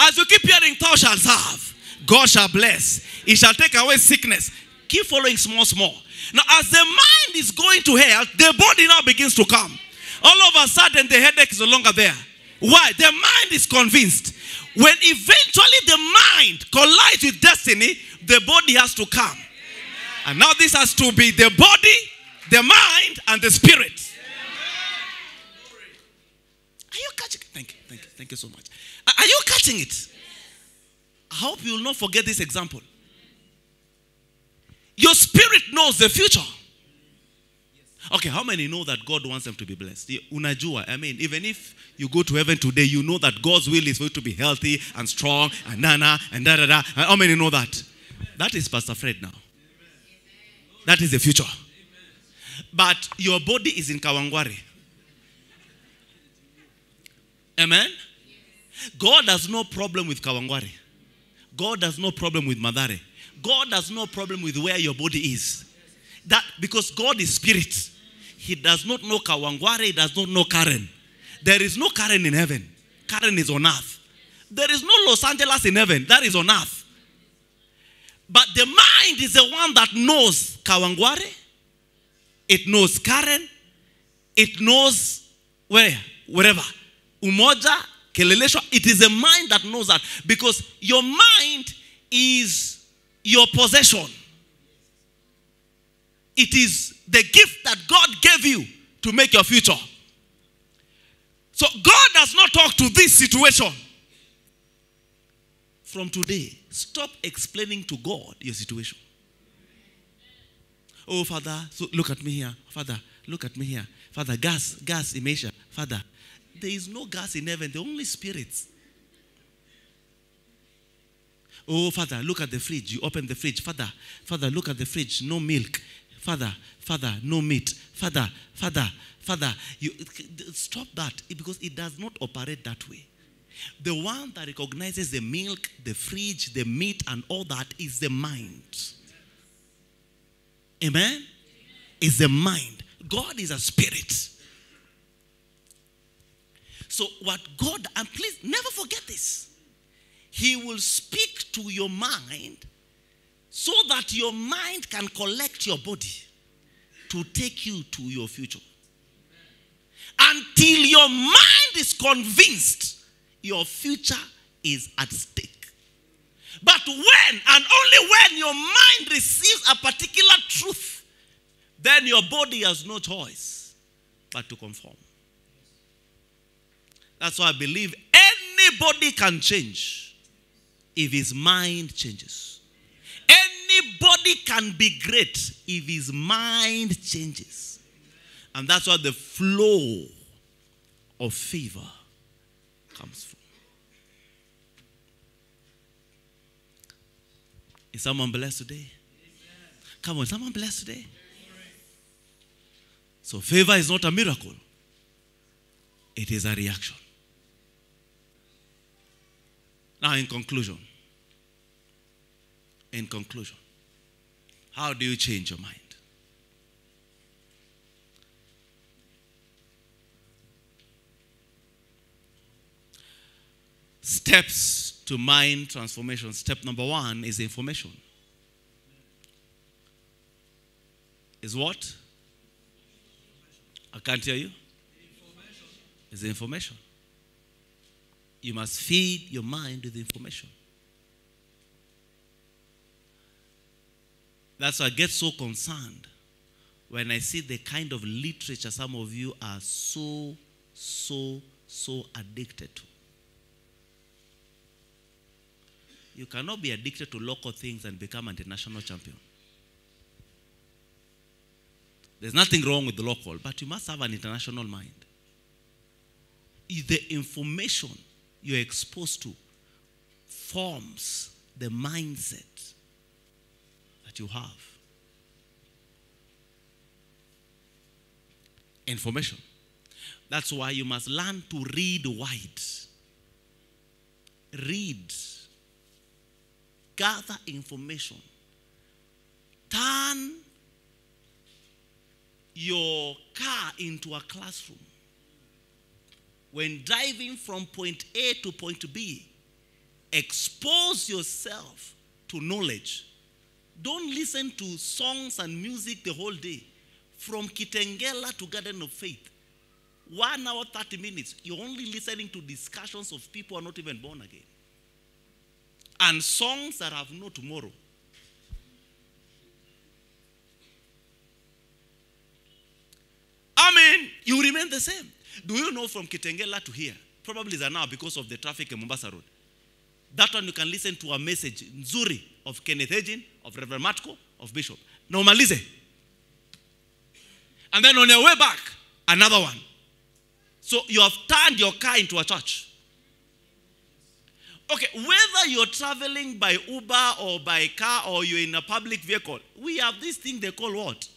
As you keep hearing, thou shalt serve, God shall bless, he shall take away sickness. Keep following small, small. Now, as the mind is going to health, the body now begins to come. All of a sudden, the headache is no longer there. Why? The mind is convinced. When eventually the mind collides with destiny, the body has to come. And now this has to be the body, the mind, and the spirit. Are you catching? Thank you, thank you, thank you so much. Are you catching it? Yes. I hope you will not forget this example. Your spirit knows the future. Yes. Okay, how many know that God wants them to be blessed? Unajua, I mean, even if you go to heaven today, you know that God's will is for you to be healthy and strong and nana and da da da. How many know that? Amen. That is Pastor Fred now. Amen. That is the future. Amen. But your body is in Kawangware. Amen? God has no problem with Kawangware. God has no problem with Madare. God has no problem with where your body is. that because God is spirit, he does not know Kawangware, he does not know Karen. There is no Karen in heaven. Karen is on earth. There is no Los Angeles in heaven. That is on earth. But the mind is the one that knows Kawangware. It knows Karen. It knows where, wherever. Umoja, Keleleshwa. It is the mind that knows that. Because your mind is your possession. It is the gift that God gave you to make your future. So God does not talk to this situation. From today, stop explaining to God your situation. Oh, Father, so look at me here. Father, look at me here. Father, gas, gas, immersion. Father, there is no gas in heaven. There are only spirits. Oh, Father, look at the fridge. You open the fridge. Father, Father, look at the fridge. No milk. Father, Father, no meat. Father, Father, Father. You, stop that, because it does not operate that way. The one that recognizes the milk, the fridge, the meat, and all that is the mind. Amen? It's the mind. God is a spirit. So what God, and please never forget this, he will speak to your mind so that your mind can collect your body to take you to your future. Until your mind is convinced your future is at stake. But when, and only when, your mind receives a particular truth, then your body has no choice but to conform. That's why I believe anybody can change if his mind changes. Anybody can be great if his mind changes. And that's why the flow of favor comes from. Is someone blessed today? Yes. Come on, is someone blessed today? Yes. So favor is not a miracle. It is a reaction. Now in conclusion. In conclusion. How do you change your mind? Steps to mind transformation. Step number one is information. Is what? I can't hear you. Information. Is information. You must feed your mind with information. That's why I get so concerned when I see the kind of literature some of you are so, so, so addicted to. You cannot be addicted to local things and become an international champion. There's nothing wrong with the local, but you must have an international mind. The information you're exposed to forms the mindset that you have. Information. That's why you must learn to read wide. Read. Gather information. Turn your car into a classroom. When driving from point A to point B, expose yourself to knowledge. Don't listen to songs and music the whole day. From Kitengela to Garden of Faith, one hour, thirty minutes, you're only listening to discussions of people who are not even born again. And songs that have no tomorrow. I mean, you remain the same. Do you know from Kitengela to here? Probably it's an hour because of the traffic in Mombasa Road. That one you can listen to a message, Nzuri, of Kenneth Hagin, of Reverend Matco, of Bishop. Normalize. And then on your way back, another one. So you have turned your car into a church. Okay, whether you're traveling by Uber or by car or you're in a public vehicle, we have this thing they call what?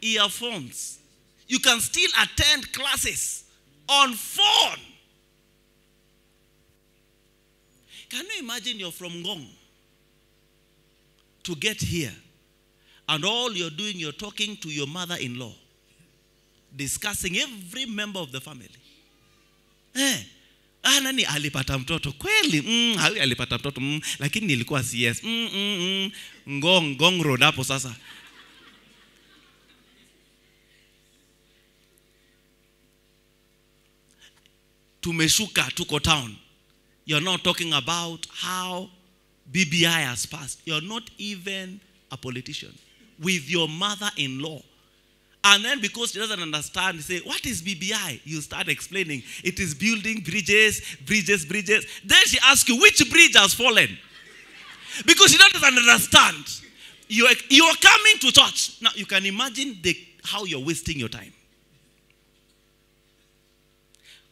Earphones. You can still attend classes on phone. Can you imagine you're from Ngong to get here And all you're doing, you're talking to your mother-in-law, discussing every member of the family. Eh, ah, nani alipata mtoto kweli? Mm, hawi alipata mtoto. Mm, lakini nilikuwa C S. Mm, mm, mm. Ngong, ngong road hapo sasa. Tumeshuka, tuko town. You're not talking about how B B I has passed. You're not even a politician. With your mother-in-law. And then because she doesn't understand, say, what is B B I? You start explaining. It is building bridges, bridges, bridges. Then she asks you, which bridge has fallen? Because she doesn't understand. You're, you're coming to church. Now, you can imagine the, how you're wasting your time.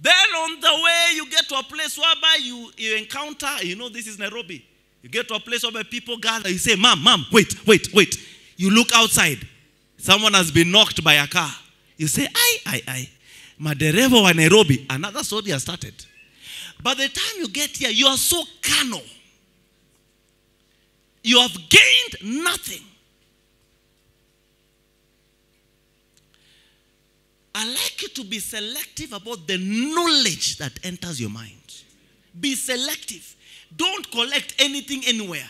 Then on the way, you get to a place whereby you, you encounter, you know, this is Nairobi. You get to a place where people gather. You say, ma'am, ma'am, wait, wait, wait. You look outside. Someone has been knocked by a car. You say, aye, aye, aye. Maderevo wa Nairobi. Another story has started. By the time you get here, you are so carnal. You have gained nothing. I like you to be selective about the knowledge that enters your mind. Be selective. Don't collect anything anywhere.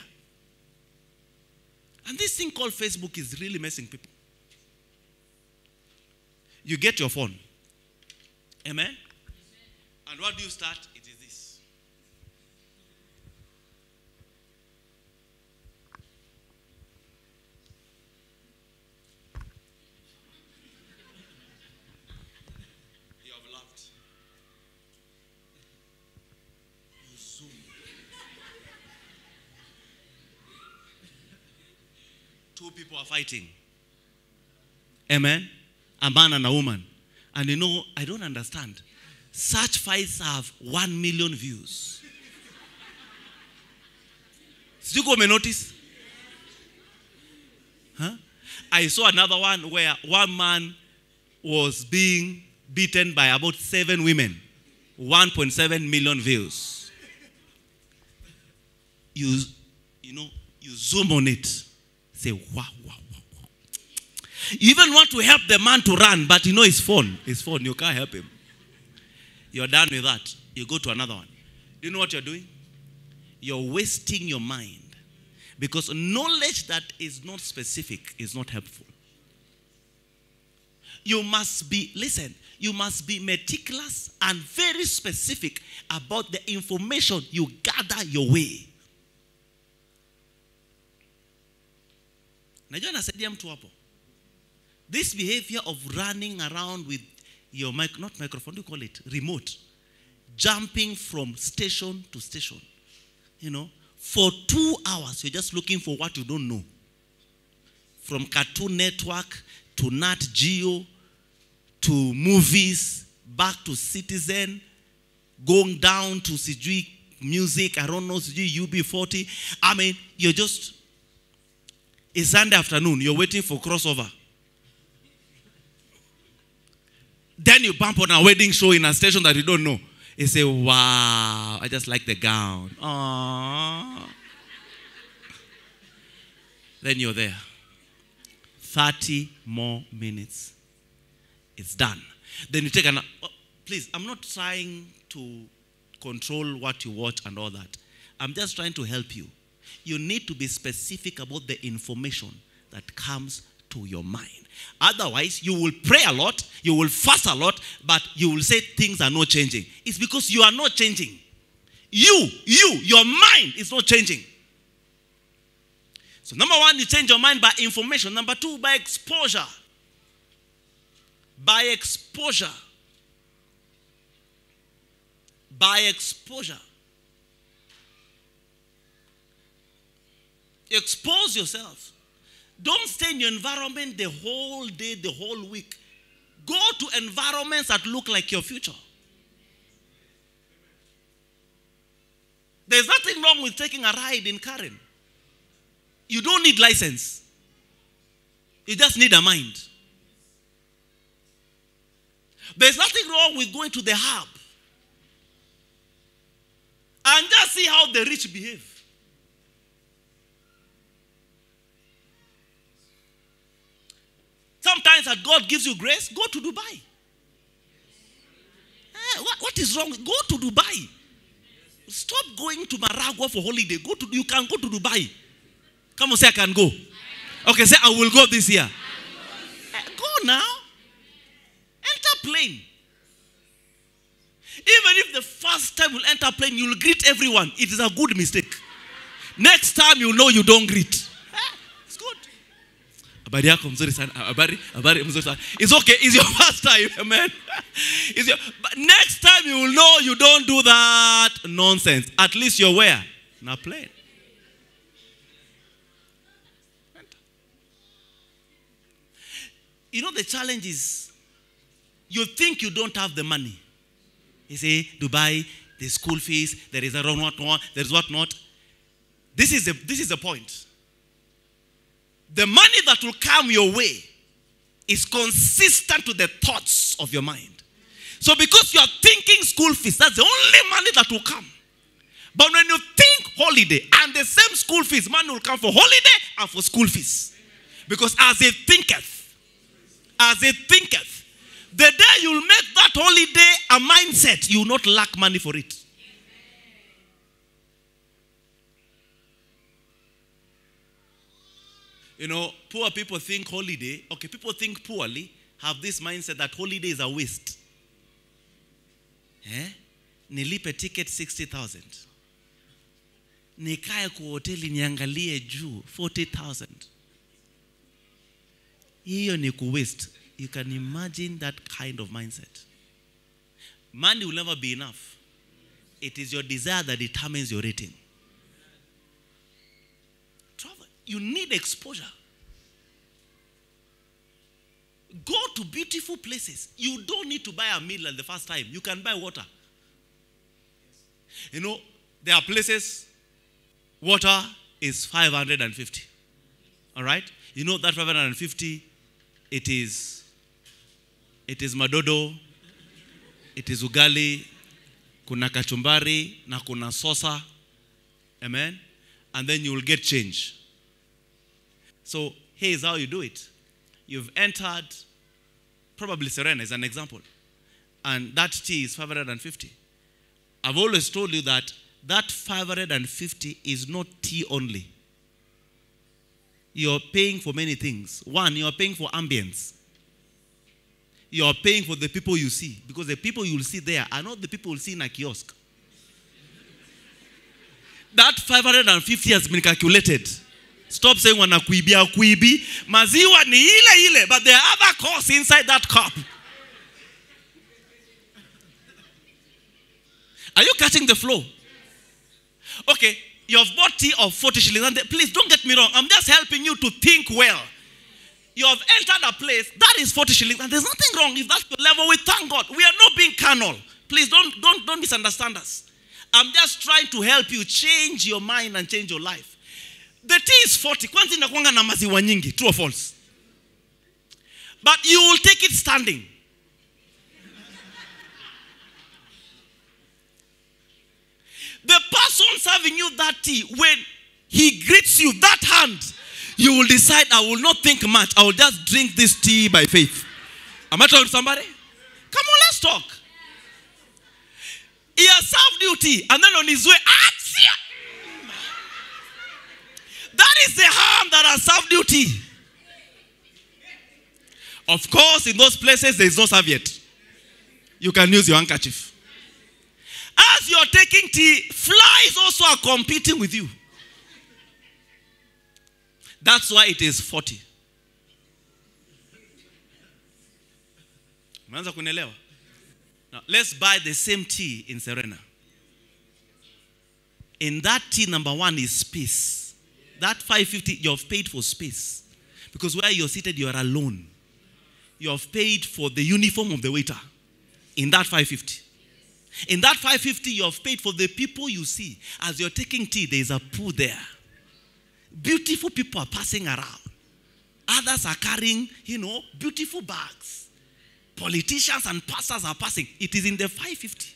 And this thing called Facebook is really messing people. You get your phone. Amen? Amen? And what do you start? It is this. You have laughed. You zoom. Two people are fighting. Amen? A man and a woman. And you know, I don't understand. Such fights have one million views. Did you go may notice? Huh? I saw another one where one man was being beaten by about seven women. one point seven million views. You, you know, you zoom on it. Say, wow, wow. You even want to help the man to run, but you know his phone. His phone, you can't help him. You're done with that. You go to another one. Do you know what you're doing? You're wasting your mind. Because knowledge that is not specific is not helpful. You must be, listen, you must be meticulous and very specific about the information you gather your way. Najua nasaidia mtu hapo. This behavior of running around with your mic, not microphone, you call it remote, jumping from station to station, you know, for two hours, you're just looking for what you don't know. From Cartoon Network to Nat Geo to movies, back to Citizen, going down to C G music, I don't know, C G U B forty. I mean, you're just, it's Sunday afternoon, you're waiting for crossover. Then you bump on a wedding show in a station that you don't know. You say, wow, I just like the gown. Aww. Then you're there. thirty more minutes. It's done. Then you take another. Oh, please, I'm not trying to control what you watch and all that. I'm just trying to help you. You need to be specific about the information that comes to your mind. Otherwise, you will pray a lot, you will fast a lot, but you will say things are not changing. It's because you are not changing. You, you, your mind is not changing. So number one, you change your mind by information. Number two, by exposure. By exposure. By exposure. Expose yourself. Don't stay in your environment the whole day, the whole week. Go to environments that look like your future. There's nothing wrong with taking a ride in Karen. You don't need license. You just need a mind. There's nothing wrong with going to the hub. And just see how the rich behave. realize that God gives you grace, go to Dubai. Eh, what, what is wrong? Go to Dubai. Stop going to Maragua for holiday. Go to, you can go to Dubai. Come on, say I can go. Okay, say I will go this year. Uh, go now. Enter plane. Even if the first time you enter plane, you'll greet everyone. It is a good mistake. Next time you know you don't greet. It's good. It's okay. It's your first time. Amen. It's your, but next time you will know you don't do that nonsense. At least you're where? In a plane. You know the challenge is, you think you don't have the money. You say, Dubai, the school fees, there is a what not, there is what not. This is the, this is the point. The money that will come your way is consistent with the thoughts of your mind. So because you are thinking school fees, that's the only money that will come. But when you think holiday, and the same school fees, money will come for holiday and for school fees. Because as it thinketh, as it thinketh, the day you'll make that holiday a mindset, you will not lack money for it. You know, poor people think holiday, okay, people think poorly, have this mindset that holiday is a waste. Eh? Nilipe ticket sixty thousand. Nikae kwa hoteli niangalie juu forty thousand. You can imagine that kind of mindset. Money will never be enough. It is your desire that determines your rating. Travel. You need exposure. Go to beautiful places. You don't need to buy a meal like the first time. You can buy water. You know, there are places, water is five hundred fifty. All right? You know that five hundred fifty. It is, it is madodo, it is ugali, kuna kachumbari, na kuna sosa, amen? And then you will get change. So here's how you do it. You've entered, probably Serena is an example, and that tea is five hundred fifty. I've always told you that that five hundred fifty is not tea only. You are paying for many things. One, you are paying for ambience. You are paying for the people you see. Because the people you will see there are not the people you will see in a kiosk. That five hundred fifty has been calculated. Stop saying wanakuibia kuibi. Maziwa ni ile ile. But there are other costs inside that cup. Are you catching the flow? Okay. You have bought tea of forty shillings. And they, please don't get me wrong. I'm just helping you to think well. You have entered a place that is forty shillings, and there's nothing wrong if that's the level. We thank God. We are not being carnal. Please don't don't don't misunderstand us. I'm just trying to help you change your mind and change your life. The tea is forty. Kwanza inakuanga na maziwa nyingi. True or false? But you will take it standing. The person serving you that tea, when he greets you, that hand, you will decide, I will not think much. I will just drink this tea by faith. Am I talking to somebody? Come on, let's talk. He has served you tea, and then on his way, that is the hand that has served you tea. Of course, in those places, there is no serviette. You can use your handkerchief. As you're taking tea, flies also are competing with you. That's why it is forty. Now, let's buy the same tea in Serena. In that tea, number one is space. That five fifty, you have paid for space. Because where you're seated, you are alone. You have paid for the uniform of the waiter. In that five fifty. In that five fifty, you have paid for the people you see. As you're taking tea, there is a pool there. Beautiful people are passing around. Others are carrying, you know, beautiful bags. Politicians and pastors are passing. It is in the five fifty.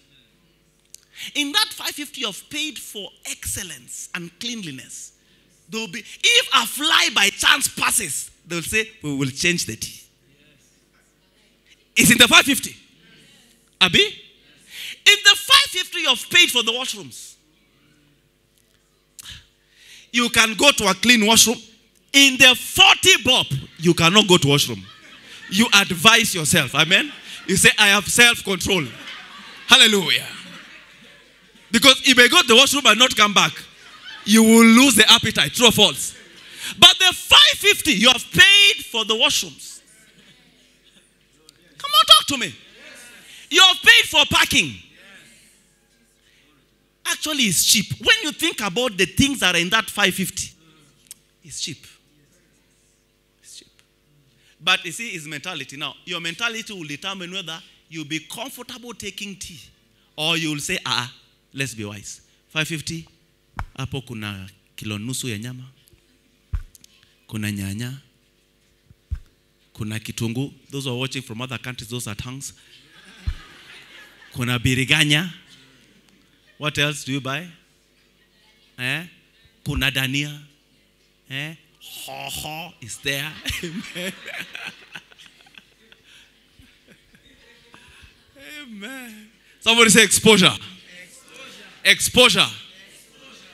In that five fifty, you have paid for excellence and cleanliness. There will be, if a fly by chance passes, they will say, we will change the tea. Yes. It's in the five fifty. Yes. Abi? Yes. In the five fifty you have paid for the washrooms. You can go to a clean washroom. In the forty bob, you cannot go to washroom. You advise yourself. Amen? You say, I have self-control. Hallelujah. Because if I go to the washroom and not come back, you will lose the appetite. True or false? But the five fifty, you have paid for the washrooms. Come on, talk to me. You have paid for parking. Actually, it's cheap. When you think about the things that are in that five fifty, it's cheap. It's cheap. But you see, it's mentality. Now, your mentality will determine whether you'll be comfortable taking tea or you'll say, ah, let's be wise. five fifty, hapo kuna kilo nusu ya nyama, kuna nyanya, kuna kitungu. Those who are watching from other countries, those are tongues. Kuna biriganya. What else do you buy? Eh? Kuna dania. Eh? Ho ho is there. Amen. Amen. Somebody say exposure. Exposure. Exposure.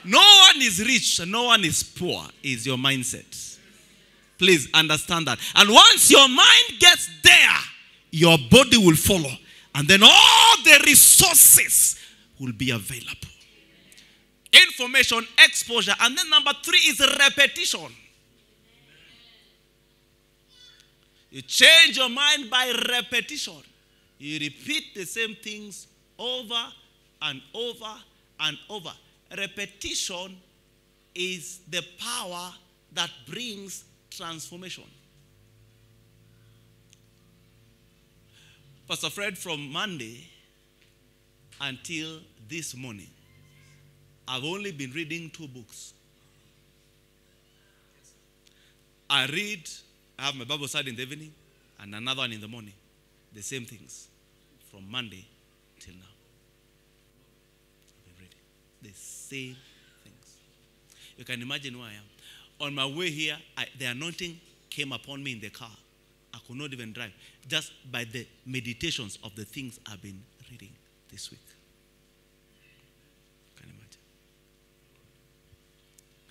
No one is rich, no one is poor, is your mindset. Please understand that. And once your mind gets there, your body will follow. And then all the resources will be available. Information, exposure, and then number three is repetition. You change your mind by repetition. You repeat the same things over and over and over. Repetition is the power that brings transformation. Pastor Fred, from Monday until this morning, I've only been reading two books. I read, I have my Bible study in the evening and another one in the morning. The same things from Monday till now. I've been reading the same things. You can imagine where I am. On my way here, I, the anointing came upon me in the car. I could not even drive. Just by the meditations of the things I've been reading this week.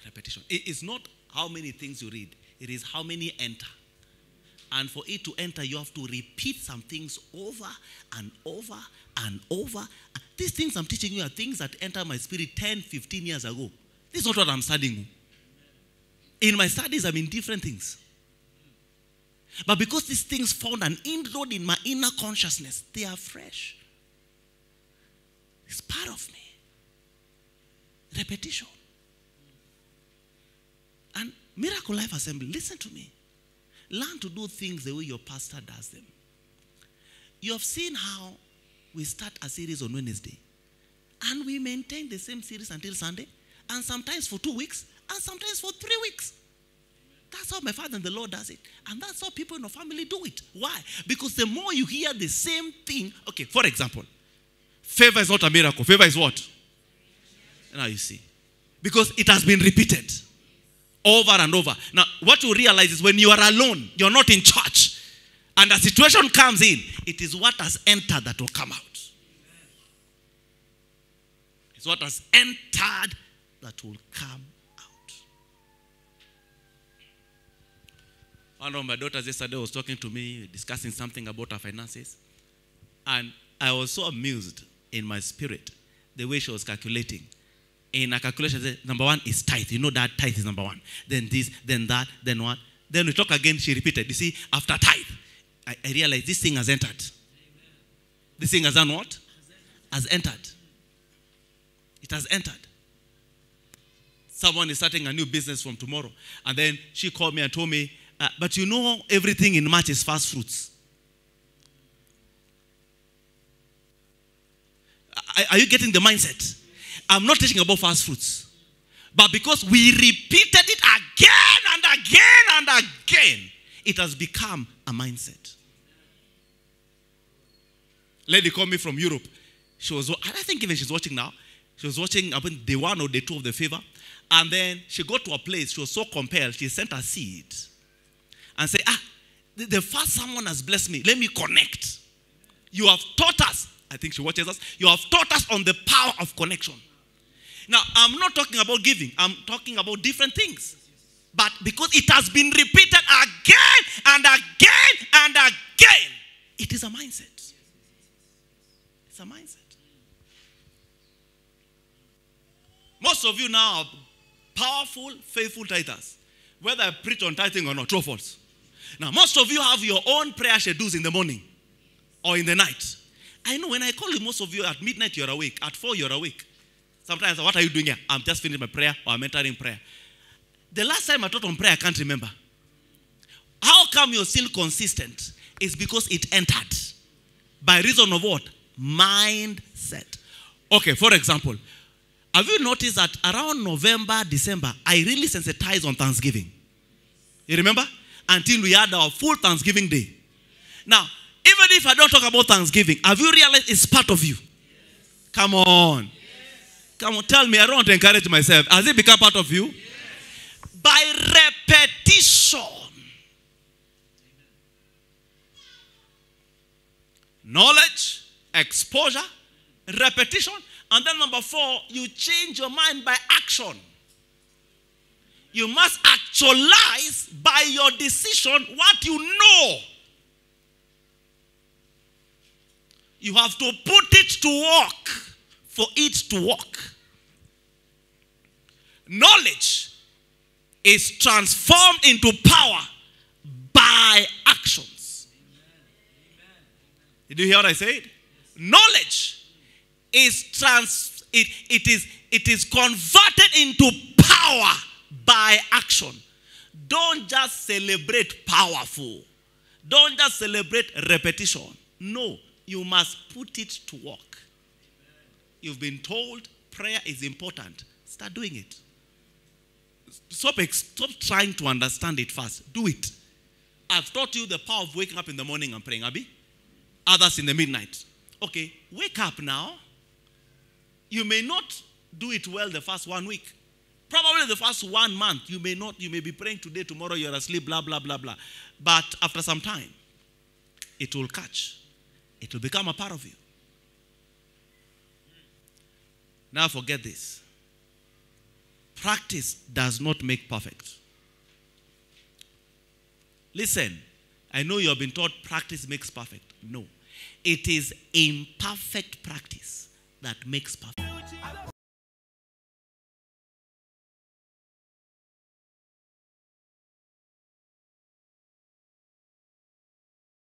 Repetition. It is not how many things you read. It is how many enter. And for it to enter, you have to repeat some things over and over and over. These things I'm teaching you are things that entered my spirit ten, fifteen years ago. This is not what I'm studying. In my studies, I'm in different things. But because these things found an inroad in my inner consciousness, they are fresh. It's part of me. Repetition. And Miracle Life Assembly, listen to me. Learn to do things the way your pastor does them. You have seen how we start a series on Wednesday. And we maintain the same series until Sunday. And sometimes for two weeks. And sometimes for three weeks. That's how my Father and the Lord does it. And that's how people in your family do it. Why? Because the more you hear the same thing. Okay, for example. Favor is not a miracle. Favor is what? Now you see. Because it has been repeated. Over and over. Now, what you realize is when you are alone, you're not in church, and a situation comes in, it is what has entered that will come out. It's what has entered that will come out. One of my daughters yesterday was talking to me, discussing something about her finances, and I was so amused in my spirit the way she was calculating. In a calculation, number one is tithe. You know that tithe is number one. Then this, then that, then what. Then we talk again, she repeated. You see, after tithe, I, I realized this thing has entered. Amen. This thing has done what? Has entered. Has entered. It has entered. Someone is starting a new business from tomorrow. And then she called me and told me, uh, but you know everything in March is first fruits. Are, are you getting the mindset? I'm not teaching about first fruits. But because we repeated it again and again and again, it has become a mindset. Lady called me from Europe. She was, I think even she's watching now. She was watching day one or day two of the favor. And then she got to a place, she was so compelled, she sent a seed. And said, ah, the first someone has blessed me. Let me connect. you have taught us, I think she watches us, you have taught us on the power of connection. Now, I'm not talking about giving. I'm talking about different things. But because it has been repeated again and again and again, it is a mindset. It's a mindset. Most of you now are powerful, faithful tithers. Whether I preach on tithing or not, true or false. Now, most of you have your own prayer schedules in the morning or in the night. I know when I call you, most of you at midnight you're awake. At four you're awake. Sometimes, what are you doing here? I'm just finishing my prayer or I'm entering prayer. The last time I taught on prayer, I can't remember. How come you're still consistent? It's because it entered. By reason of what? Mindset. Okay, for example, have you noticed that around November, December, I really sensitized on Thanksgiving? You remember? Until we had our full Thanksgiving day. Now, even if I don't talk about Thanksgiving, have you realized it's part of you? Yes. Come on. Yes. Come on, tell me. I don't want to encourage myself. Has it become part of you? Yes. By repetition. Amen. Knowledge, exposure, repetition. And then number four, you change your mind by action. You must actualize by your decision what you know. You have to put it to work for it to work. Knowledge is transformed into power by actions. Did you hear what I said? Knowledge is trans it, it is it is converted into power by action. Don't just celebrate powerful. Don't just celebrate repetition. No, you must put it to work. You've been told prayer is important. Start doing it. Stop, stop trying to understand it first. Do it. I've taught you the power of waking up in the morning and praying, Abi. Others in the midnight. Okay, wake up now. You may not do it well the first one week. Probably the first one month, you may not, you may be praying today, tomorrow you're asleep, blah, blah, blah, blah. But after some time, it will catch. It will become a part of you. Now forget this. Practice does not make perfect. Listen, I know you have been taught practice makes perfect. No. It is imperfect practice that makes perfect.